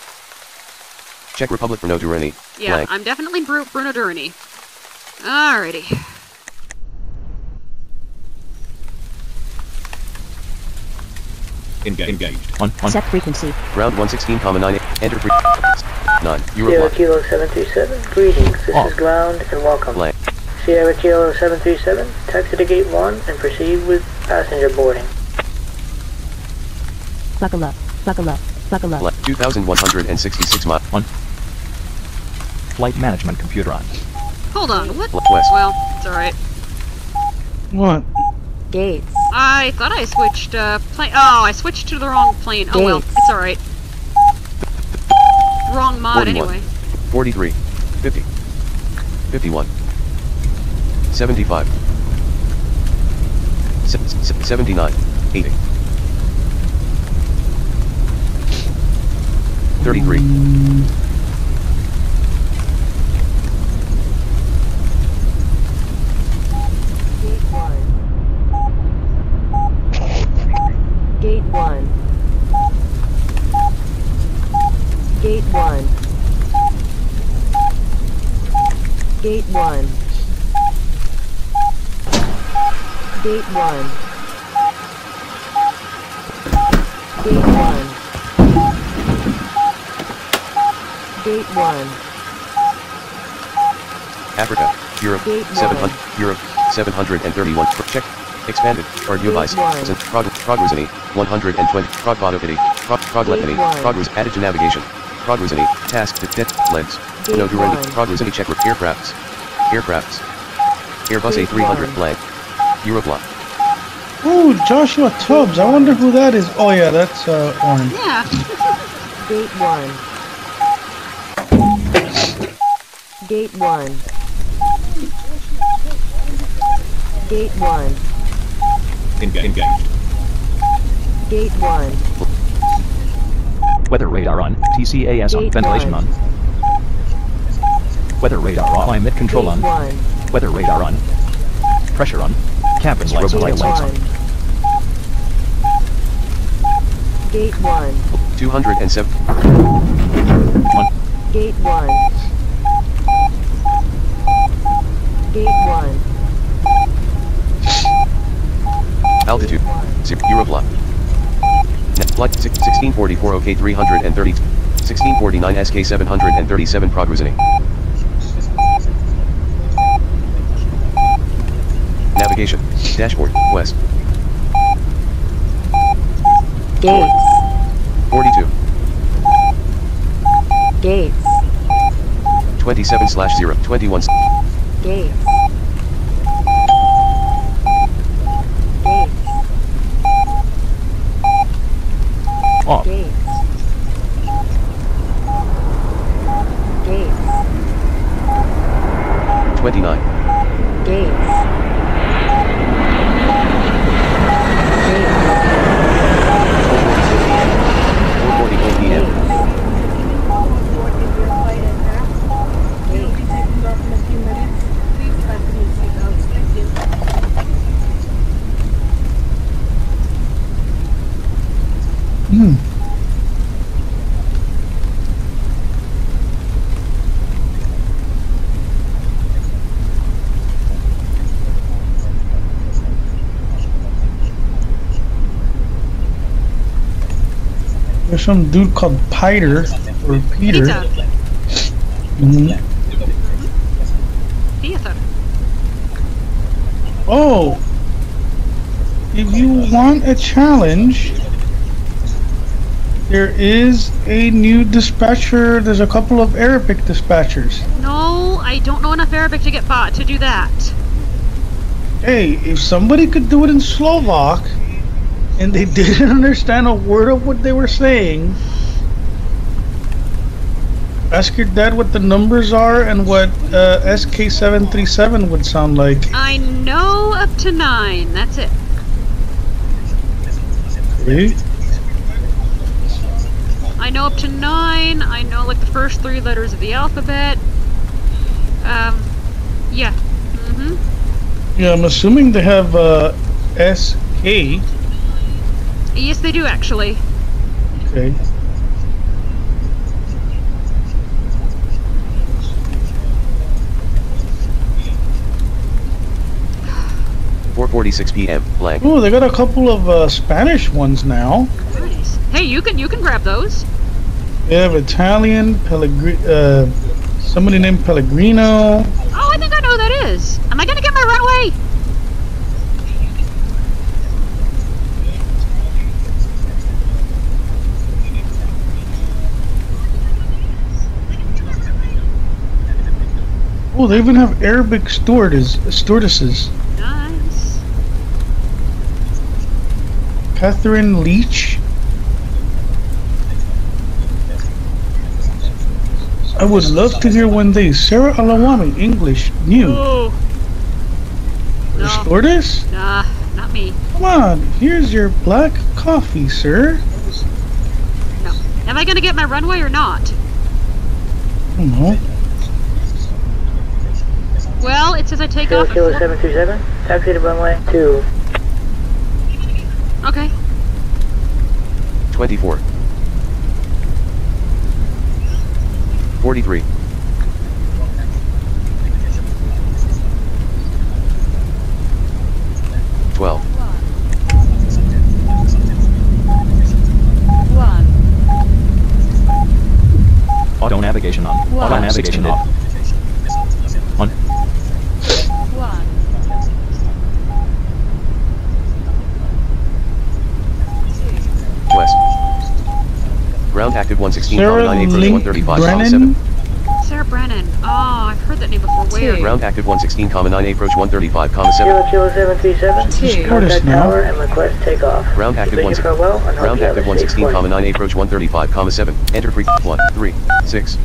Czech Republic, Brno, Durrani. Yeah, blank. I'm definitely Br Brno, Durrani. Alrighty. Engaged. Engaged. On, on. Set frequency. Ground one sixteen point nine. Enter frequency. nine. Euro Kilo seven thirty-seven. Greetings. This on. Is ground and welcome. Blank. Sierra Kilo seven thirty-seven. Taxi to gate one and proceed with passenger boarding. Buckle up. Buckle up. Buckle up. two thousand one hundred sixty-six miles. On. Flight management computer on. Hold on. What? West. Well, it's alright. What? Gates. I thought I switched uh, plane. Oh, I switched to the wrong plane. Gates. Oh well, it's alright. Wrong mod anyway. forty-three. fifty. fifty-one. seventy-five. seventy-nine. eighty. thirty-three. Gate one. Gate one. Gate one. Gate one. Gate one. Gate one. Africa, Europe, seven hundred, Europe, seven thirty-one. Check. Expanded, or device, present, Prague, Prague, one hundred twenty, Prague, Vodovidy, Prague, Prague, Letany, Prague, added to navigation, Progruzini, task to pit, lens, no during Progruzini check aircrafts, aircrafts, Airbus A three hundred flag, Eurofly. Ooh, Joshua Tubbs, I wonder who that is. Oh yeah, that's uh, Orange. Yeah. Gate one. Gate one. Gate one. Engaged. Gate one. Weather radar on. T C A S on. Ventilation on. Weather radar on. Climate control on. Weather radar on. Pressure on. Cabin lights on. Lights on. Gate one. two hundred seven. One. Gate one. Gate one. Altitude, zip, Eurofly. Net flight, sixteen forty-four, OK, three hundred thirty, sixteen forty-nine, S K seven thirty-seven, Prague-Rusini. Navigation, dashboard, west. Gates. forty-two. Gates. twenty-seven slash zero, twenty-one. Gates. Off. Gates. Gates. twenty-nine. Gates. four forty p m. Gates. Will be taking off in a few minutes. Please fasten your seatbelts. Thank you. Hmm. There's some dude called Peter or Peter. Mm-hmm. Peter. Oh, if you want a challenge. There is a new dispatcher. There's a couple of Arabic dispatchers. No, I don't know enough Arabic to get bought to do that. Hey, if somebody could do it in Slovak, and they didn't understand a word of what they were saying, ask your dad what the numbers are and what uh, S K seven thirty-seven would sound like. I know up to nine. That's it. Really? I know up to nine, I know like the first three letters of the alphabet. Um, yeah. Mm-hmm. Yeah, I'm assuming they have uh, S K. Yes, they do actually. Okay. four forty-six p m blank. Oh, they got a couple of uh, Spanish ones now. Nice. Hey, you can you can grab those. They have Italian, Pellegrino, uh, somebody named Pellegrino. Oh, I think I know who that is. Am I gonna get my runway? Oh, they even have Arabic stewardess, stewardesses. Nice. Catherine Leach. I would love to hear one day Sarah Alawami English new. No. Stewardess? Nah, not me. Come on, here's your black coffee, sir. No. Am I gonna get my runway or not? I don't know. Well, it says I take off. seven thirty-seven, taxi to runway two. Okay. Twenty-four. forty-three. twelve. one. Auto navigation on. one. Auto navigation off. one. one. West. Brown active one sixteen nine A approach one thirty-five seven. Sarah Brennan. Oh, I've heard that name before. Where? Ground active one sixteen nine A approach one thirty-five seven. zero zero seven three seven. Two. Contact tower and request takeoff. Ground active one sixteen nine A approach one thirty-five seven. Enter pre one three six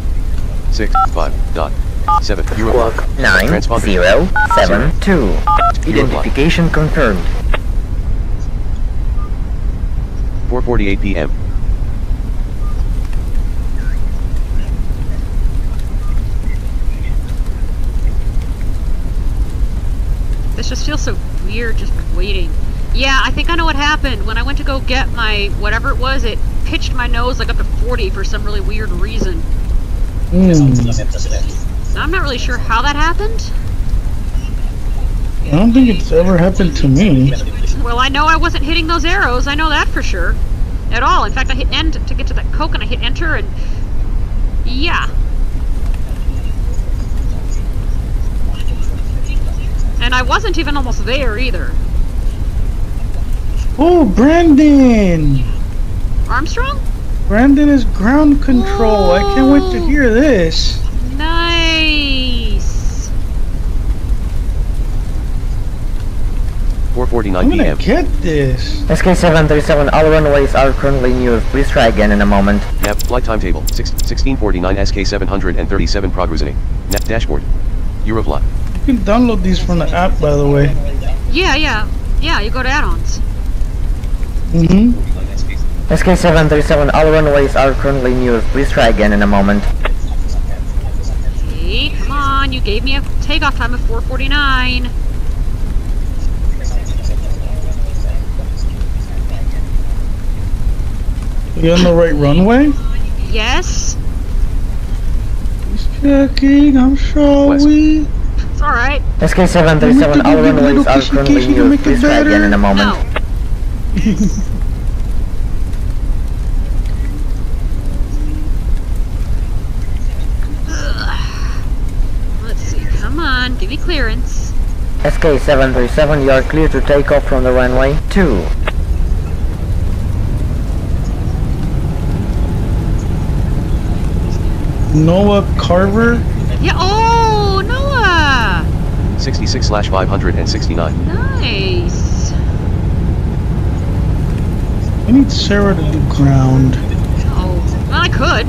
six five dot seven. Squawk nine zero seven two. Identification confirmed. four forty-eight p m This just feels so weird, just waiting. Yeah, I think I know what happened. When I went to go get my whatever it was, it pitched my nose like up to forty for some really weird reason. Mm. So I'm not really sure how that happened. I don't think it's ever happened to me. Well, I know I wasn't hitting those arrows. I know that for sure. At all. In fact, I hit end to get to that Coke, and I hit enter, and... yeah. And I wasn't even almost there, either. Oh, Brandon! Armstrong? Brandon is ground control. Whoa. I can't wait to hear this. Nice! four forty-nine p m. I'm gonna get this. S K seven thirty-seven, all runways are currently in use. Please try again in a moment. Nav, flight timetable, sixteen forty-nine S K seven thirty-seven Prague reasoning. Nav, dashboard, Eurofly. You can download these from the app, by the way. Yeah, yeah. Yeah, you go to add-ons. Mm-hmm. S K seven thirty-seven, all runways are currently in use. Please try again in a moment. Hey, come on, you gave me a takeoff time of four forty-nine. You on the right runway? Yes. Just checking, I'm sure West. we... It's alright. S K seven thirty-seven, all runways are currently in use. Please try again in a moment. No. Let's see, come on, give me clearance. S K seven thirty-seven, you are clear to take off from the runway two. Noah Carver? Yeah, oh, Noah! sixty-six slash five sixty-nine. Nice! I need Sarah to do ground. Oh, well, I could.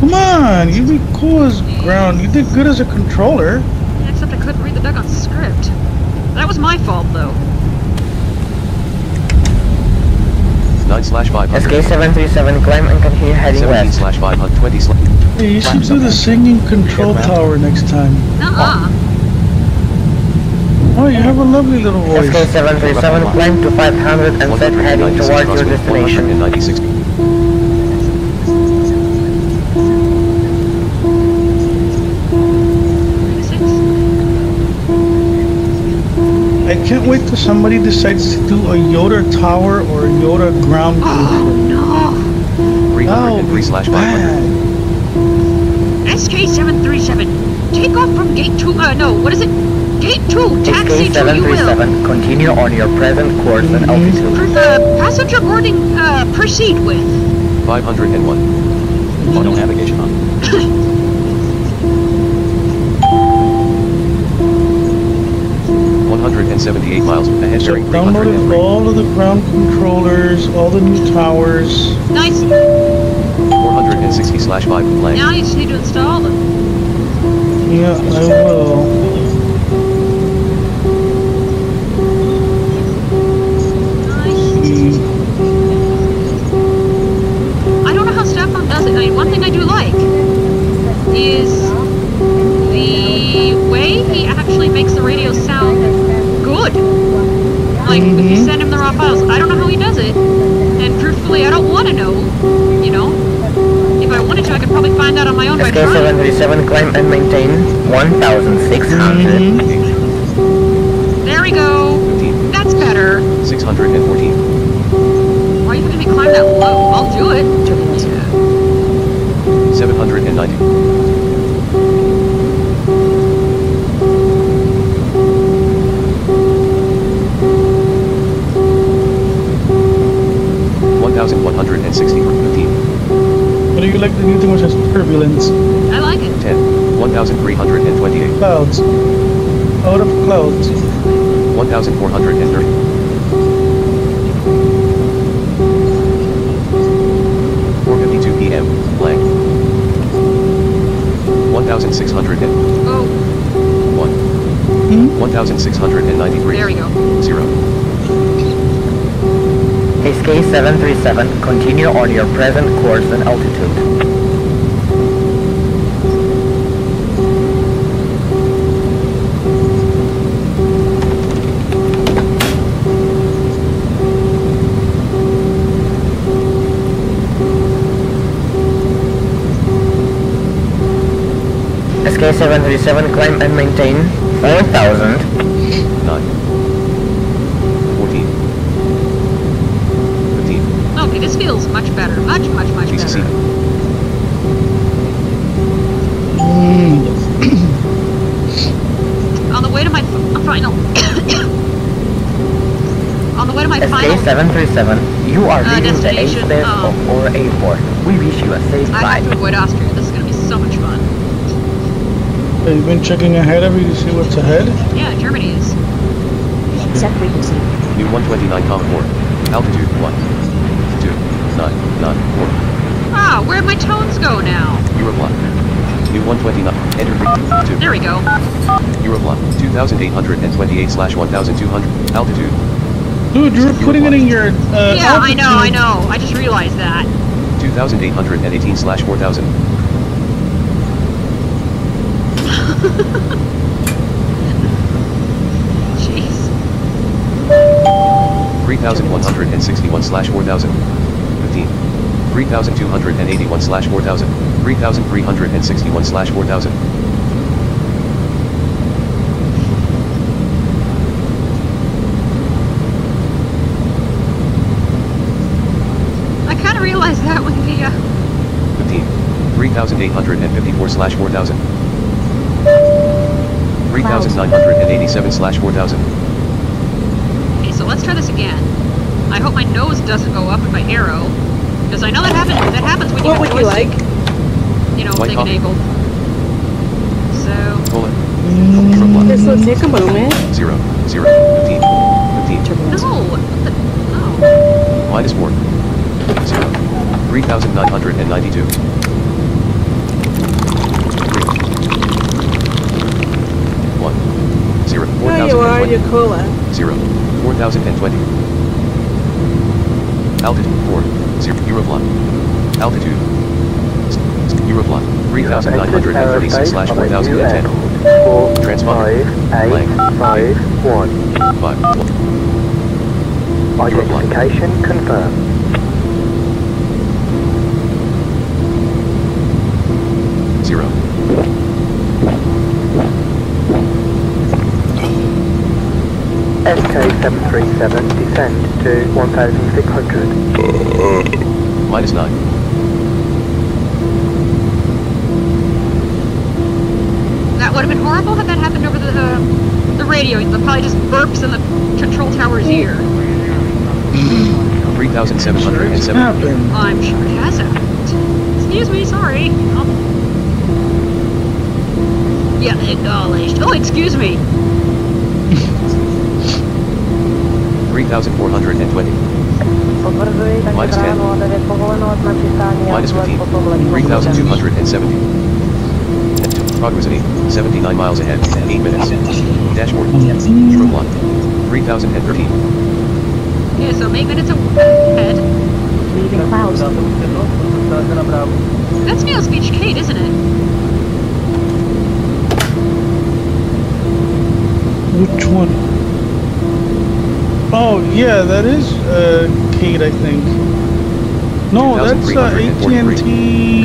Come on, you'd be cool as ground. You did good as a controller. Yeah, except I couldn't read the duck on script. That was my fault, though. nine slash five hundred. S K seven thirty-seven, climb and continue heading west. seventeen slash five twenty. Hey, you should do the singing control tower next time. Nuh-uh. Oh, you have a lovely little voice. S K seven thirty-seven, climb to five hundred and set heading towards your destination. I can't wait till somebody decides to do a Yoda tower or a Yoda ground control. Oh no! three oh three slash five hundred. S K seven thirty-seven, take off from gate two, uh no, what is it? Gate two, taxi to you will. Continue on your present course and altitude. For the passenger boarding, uh, proceed with. five oh one. Auto navigation on. one seventy-eight miles ahead. So downloaded all of the ground controllers, all the new towers. Nice. four sixty slash five. Now you just need to install them. Yeah, I will. Nice. I don't know how Stefan does it. I mean, one thing I do like is the way he actually makes the radio sound. Like, mm-hmm. If you send him the raw files, I don't know how he does it, and truthfully, I don't want to know, you know? If I wanted to, I could probably find out on my own by trying. S K seven thirty-seven, climb and maintain one thousand six hundred. Mm-hmm. There we go. fifteen. That's better. six hundred fourteen. Why are you making me climb that low? I'll do it. Yeah. seven ninety. one thousand one hundred sixty. do too much turbulence. I like it. ten. one thousand three hundred twenty-eight. Clouds. Out of clouds. one thousand four hundred thirty. four fifty-two p m Blank. one thousand six hundred. Oh. one. Hmm? one thousand six hundred ninety-three. There we go. zero. S K seven thirty-seven, continue on your present course and altitude. S K seven thirty-seven, climb and maintain four thousand. nine. fourteen. fifteen. Okay, this feels much better. Much, much, much G C C. Better. Mm. On the way to my final... On the way to my final... S K seven thirty-seven, you are uh, leaving the A-space um, of our airport. We wish you a safe flight. I have to avoid Austria. This is going to be so much fun. Have you been checking ahead of you to see what's ahead? Yeah, Germany is. Set frequency. New one twenty-nine point four. Altitude one two nine nine four. Ah, where'd my tones go now? Eurofly. New one twenty-nine. Enter two. There we go. Eurofly. two thousand eight hundred twenty-eight slash one thousand two hundred. Altitude. Dude, you were putting it in your uh, yeah, altitude. I know, I know. I just realized that. two thousand eight hundred eighteen slash four thousand. Jeez. three thousand one hundred sixty-one slash four thousand. fifteen. three thousand two hundred eighty-one slash four thousand. three thousand three hundred sixty-one slash four thousand. I kind of realized that would be a... fifteen. three thousand eight hundred fifty-four slash four thousand. three thousand nine hundred eighty-seven slash four thousand. Okay, so let's try this again. I hope my nose doesn't go up with my arrow, because I know that happens. That happens when you what would you like? You know, take an angle. So. Bullet. Mm. This looks like a moment. Zero. Zero. Fifteen. Fifteen. No. What the? No. Minus four. Zero. Three thousand nine hundred and ninety-two. Zero. four, no, you are your cola. Zero. four thousand twenty. Altitude. four. Zero. Eurofly. Altitude. Eurofly. three thousand nine hundred thirty-six slash four thousand ten. Transponder. Blank. five one. five. Identification confirmed. S K seven thirty-seven, descend to one thousand six hundred. Minus nine. That would have been horrible had that happened over the uh, the radio. It probably just burps in the control tower's ear. three thousand seven hundred seven. I'm sure it has happened. Excuse me, sorry. Oh. Yeah, acknowledged. Oh, excuse me. three thousand four hundred twenty. Minus ten. Minus fifteen. three thousand two hundred seventy. Progress at eight. seventy-nine miles ahead. eight minutes. Dashboard. Shroom one. three thousand thirteen. Yeah, so eight minutes ahead. Leaving clouds. That's Neil's Beach Kate, isn't it? Which one? Oh, yeah, that is, uh, Kate, I think. No, that's, uh, A T and T...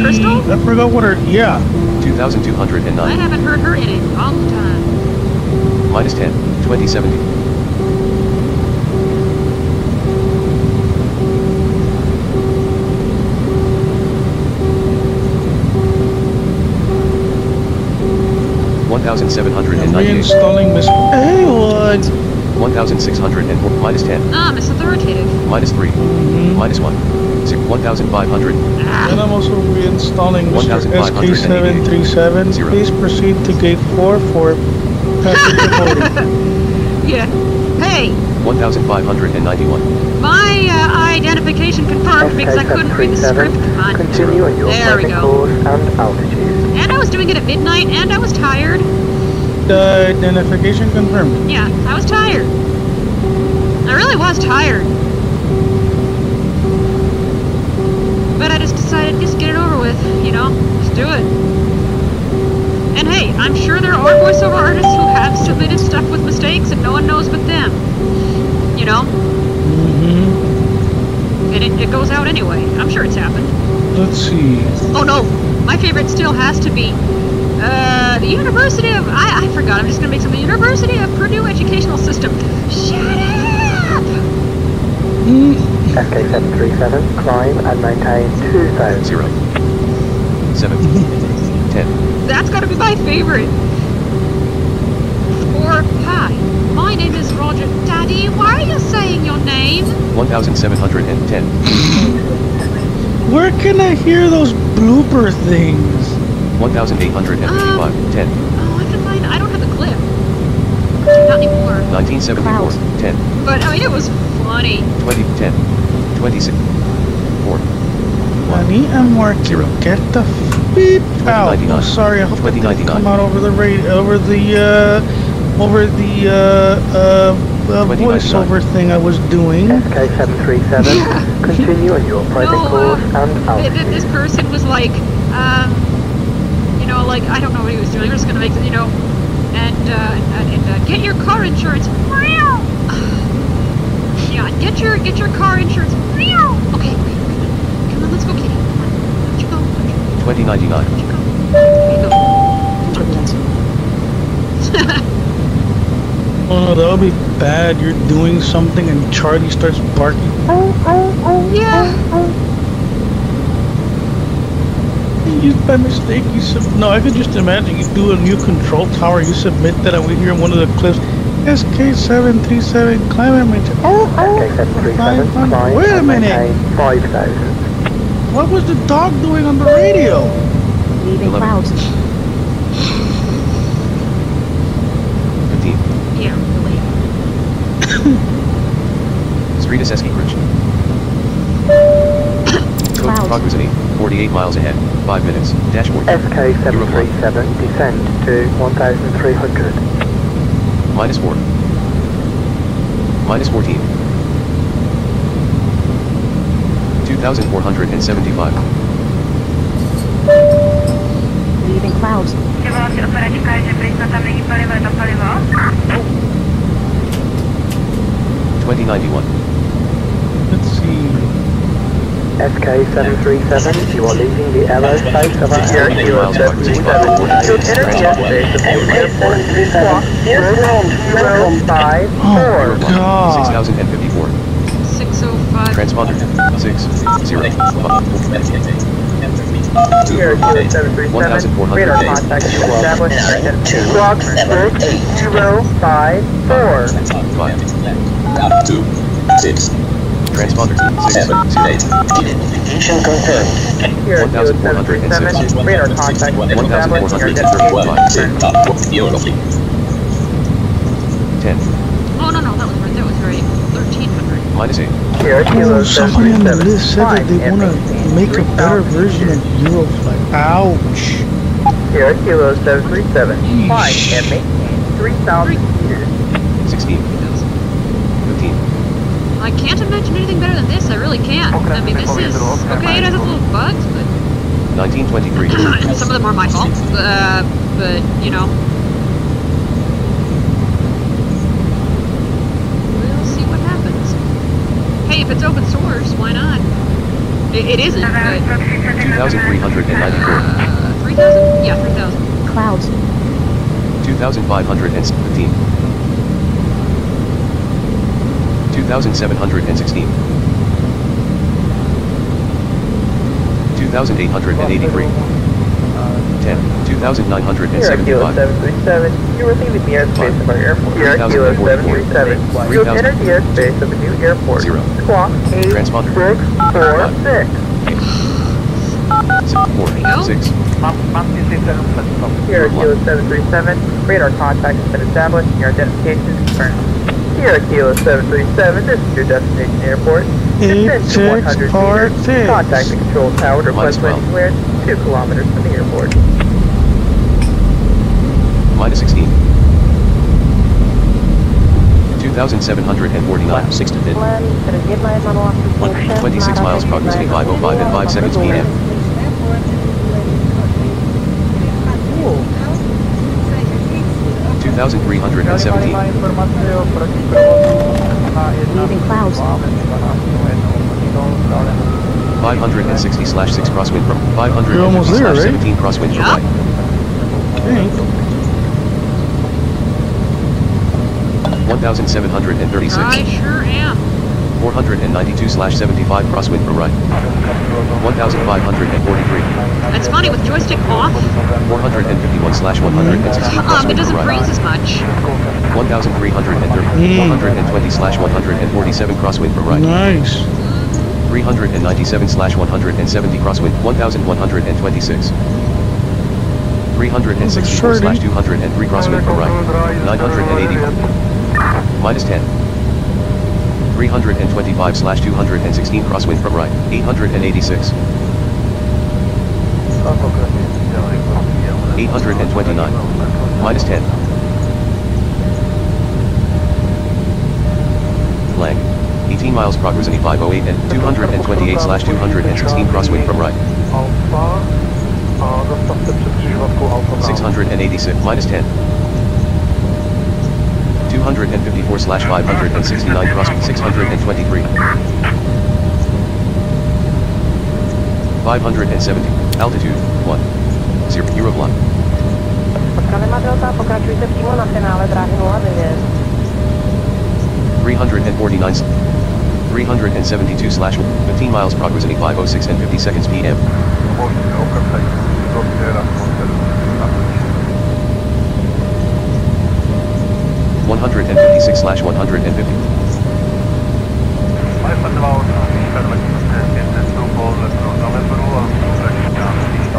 Crystal? I forgot what her... Yeah. two thousand two hundred nine. I haven't heard her in it all the time. Minus ten. twenty seventy. one thousand seven hundred ninety-eight. Reinstalling this... Hey, what? one thousand seven hundred ninety-eight. one thousand six hundred four, minus ten. Um, it's authoritative. Minus three, mm-hmm. minus one, six, one thousand five hundred. Ah. Then I'm also reinstalling Mister S K seven thirty-seven. Zero. Please proceed to gate four for passenger boarding. Yeah. Hey! one thousand five hundred ninety-one. My uh, identification confirmed because I couldn't read the script. Come on. Continue at your there we go. And altitude. And I was doing it at midnight and I was tired. The identification confirmed. Yeah, I was tired. I really was tired. But I just decided just get it over with, you know? Just do it. And hey, I'm sure there are voiceover artists who have submitted stuff with mistakes and no one knows but them. You know? Mm-hmm. And it, it goes out anyway. I'm sure it's happened. Let's see. Oh no! My favorite still has to be uh, the University of... I, I forgot. I'm just going to make some... The University of Purdue Educational System. Shut up! S K seven thirty-seven, climb and maintain two thousand. Zero. Seven. Ten. That's gotta be my favorite. Or, hi, my name is Roger. Daddy, why are you saying your name? one thousand seven hundred ten. Where can I hear those blooper things? one thousand eight hundred fifty-five. Um, ten. Oh, I can find, I don't have a clip. Not anymore. nineteen seventy-four. Wow. ten. But, I mean, it was funny. twenty. ten. twenty-six. four. Money and work. Zero. Get the beep out. I'm sorry, I hope that didn't come out over the radio, over the uh, over the uh, uh, voiceover thing I was doing. S K seven thirty-seven, yeah. Continue on your private no, course uh, and out. This person was like, um, you know, like I don't know what he was doing. We're just gonna make, you know, and uh, and, and uh, get your car insurance. Yeah, get your get your car insurance. Okay. Let's go, Kitty. Where'd you go? Where'd you go? twenty ninety-nine. Where'd you go? Where'd you go? Turbulence. Oh, that would be bad. You're doing something and Charlie starts barking. Oh, oh, oh. Yeah. Oh. You, by mistake, you sub- No, I could just imagine. You do a new control tower, you submit that, and we hear one of the clips. S K seven thirty-seven, climb and maintain. Oh, oh! S K seven thirty-seven, wait a minute! five thousand. What was the dog doing on the radio? Leaving clouds. fifteen. Yeah, really. Street is Eski Bridge. Clouds. Proximity, forty-eight miles ahead, five minutes, dashboard. S K seven thirty-seven, descend to one thousand three hundred. Minus four. Minus fourteen. two thousand four hundred seventy-five. Leaving clouds. twenty ninety-one. Let's see. S K seven thirty-seven, you are leaving the airspace of our airfield at six thousand fifty-four. six oh five. Transponder six zero. one thousand four hundred. Radar contact established at six zero five four. five two six. Transponder six seven eight. Identification confirmed. one thousand one hundred seven. Radar contact. one thousand one hundred thirty-five. ten. Oh, no, no, that was right. That was right. thirteen hundred. Minus eight. Oh, somebody on the list said that they want to make a better version of Eurofly. Ouch. Sierra Kilo seven thirty-seven. five and maintain three thousand meters. sixteen. I can't imagine anything better than this, I really can't. Okay, I mean, this is... Okay, it has a little bugs, but... nineteen twenty-three. Some of them are my fault, uh, but, you know... We'll see what happens. Hey, if it's open source, why not? It, it isn't, but... two thousand three hundred ninety-four. Uh, three thousand? Yeah, three thousand. Clouds. two thousand five hundred seventeen. two thousand seven hundred sixteen. two thousand eight hundred eighty-three. two thousand nine hundred seventy-five. seven thirty-seven. You are leaving the airspace of our airport. seven thirty-seven. You have entered the airspace of the new airport. Zero. Clock eight. Transponder. Six. Four. Six. Four. Six. Kilo seven thirty-seven. Radar contact has been established. Your identification is confirmed. Kilo seven thirty-seven, this is your destination airport. Descend to one hundred meters, contact the control tower to request landing clearance two kilometers from the airport. Minus sixteen. two thousand seven hundred forty-nine, six to fifth. one hundred twenty-six miles, proximity five oh five at five seventeen p m two thousand three hundred seventeen. Moving clouds. five sixty slash six crosswind from five fifty slash seventeen crosswind from right. one thousand seven hundred thirty-six. I sure am. four ninety-two slash seventy-five crosswind from right. one thousand five forty-three. That's funny, with joystick off. four fifty-one slash one sixty-two. Um, it doesn't freeze as much. one thousand three thirty. one twenty slash one forty-seven crosswind from right. Nice. three ninety-seven slash one seventy crosswind. one thousand one twenty-six. three sixty-four slash two oh three crosswind from right. nine eighty. Minus ten. three twenty-five slash two sixteen crosswind from right, eight eighty-six. eight twenty-nine. Minus ten. Lang. eighteen miles proximity five oh eight and two twenty-eight slash two sixteen crosswind from right. six eighty-six. Minus ten. two fifty-four slash five sixty-nine crosswind six twenty-three. five seventy. Altitude one. zero. Eurofly. three forty-nine. three seventy-two slash one. fifteen miles proximity five oh six and fifty seconds p m one fifty-six slash one fifty.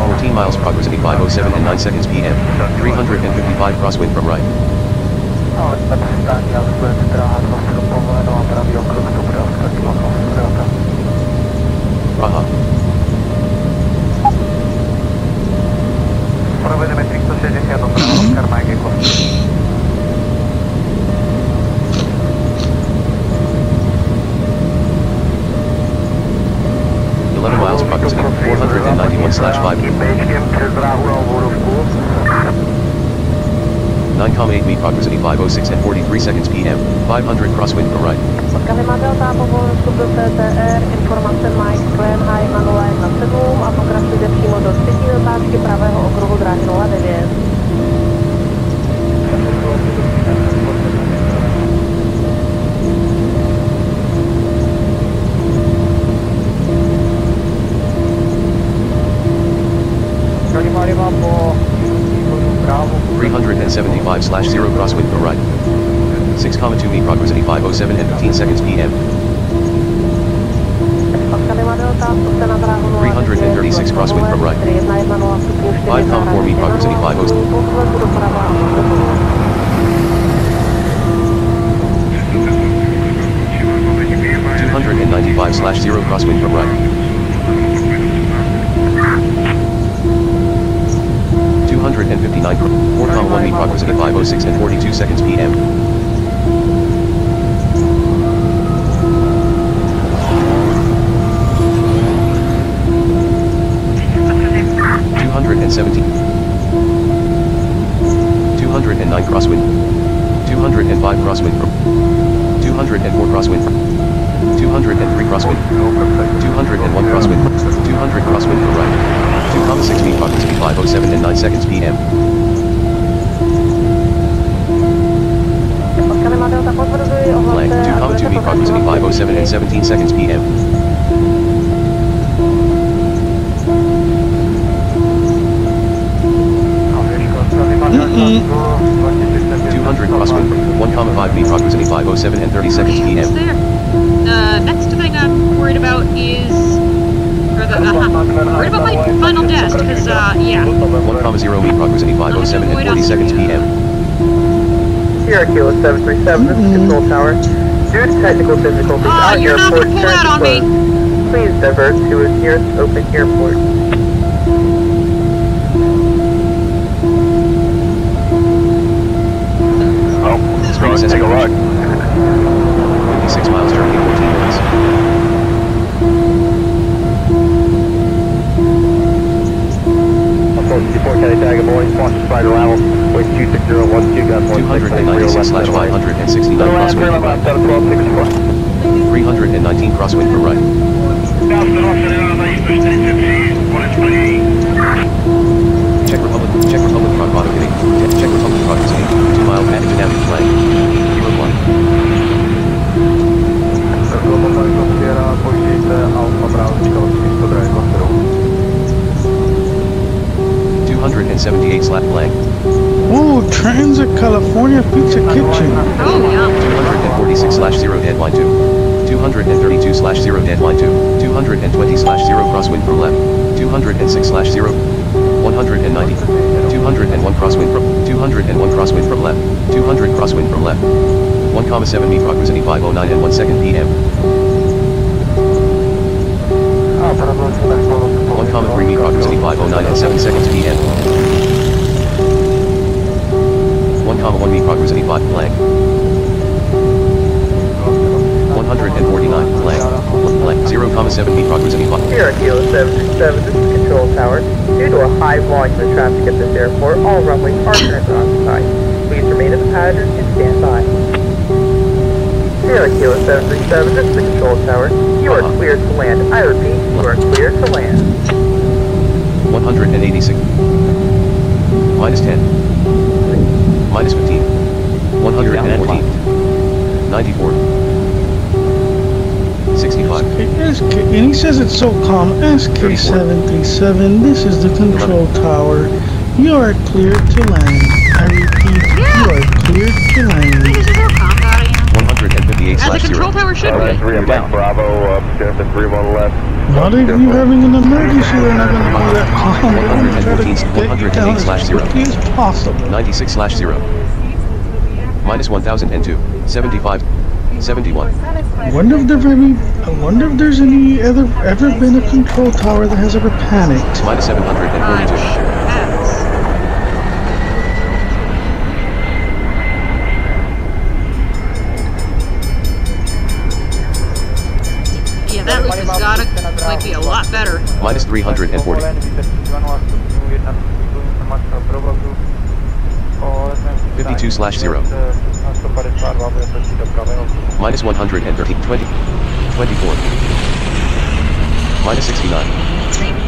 fourteen miles progress at five oh seven and nine seconds p m three fifty-five crosswind from right. Praha. eleven miles progress at four ninety-one slash five. nine eight meters progress at five oh six and forty-three seconds p m five hundred crosswind from right. three seventy-five slash zero crosswind for right. six point two meters progress at five oh seven and fifteen seconds p m three thirty-six crosswind from right. five point four meters progress at five oh seven. two ninety-five slash zero crosswind from right. one fifty-nine, four point one meters progress at five oh six and forty-two seconds p m two seventeen. two oh nine crosswind. two oh five crosswind from. two oh four crosswind. two oh three crosswind. two oh one crosswind. two hundred crosswind for right. two point six meters progress at five oh seven and nine seconds p m Blank, two point two meters progress at five oh seven and seventeen seconds p m two hundred plus one, one comma five B Prague was five oh seven and thirty seconds P M. It's there. The next thing I'm worried about is, or the, uh-huh, worried about my final test, because, uh, yeah. one comma zero E Prague was five oh seven and forty seconds P M. Syracuse seven three seven, this is Control Tower. Due to technical difficulties, uh, our airport is closed. Please divert to a nearest open airport. Take a look. fifty-six miles, Germany, fourteen minutes. two ninety-six slash five sixty-nine, three nineteen crosswind for right. Czech Republic, Czech Republic, Prague, Brno hitting. Czech Republic, Prague is hitting. Two mile padded to damage flag. two seventy-eight slap flag. Ooh, transit California Pizza Kitchen. Oh, yeah. two forty-six slash zero deadline two. two thirty-two slash zero deadline two. two twenty slash zero crosswind from left. two oh six slash zero. one ninety. two oh one crosswind from. two oh one crosswind from left. two hundred crosswind from left. one comma seven B Prague was five oh nine and one second P M. one comma three B Prague was five oh nine and seven seconds P M. one comma one B Prague was five blank. one forty-nine blank. Blank. zero comma seven B Prague was five. Syracuse seven sixty-seven, this is Control Tower. Due to a high volume of traffic at this airport, all runways are currently occupied. Please remain at the pattern and stand by. Syracuse seven three seven, this is the Control Tower. You are cleared to land. I repeat, you are cleared to land. one eighty-six. minus ten. minus fifteen. one fourteen. ninety-four. sixty-five. And he says it's so calm. S K seven three seven, this is the Control Tower. You are cleared to land. I repeat, you are cleared to land. As the control tower should be. You're down. Bravo, not if you're having an emergency, they're not going to do that. one fourteen slash zero. It is possible. ninety-six slash zero. Minus one thousand two. seventy-five. seventy-one. I wonder if there's any, I wonder if there's any other, ever been a control tower that has ever panicked. Minus seven forty-two. Might be a lot better. Minus three forty. fifty-two slash zero. Minus one thirty. twenty. twenty-four. Minus sixty-nine.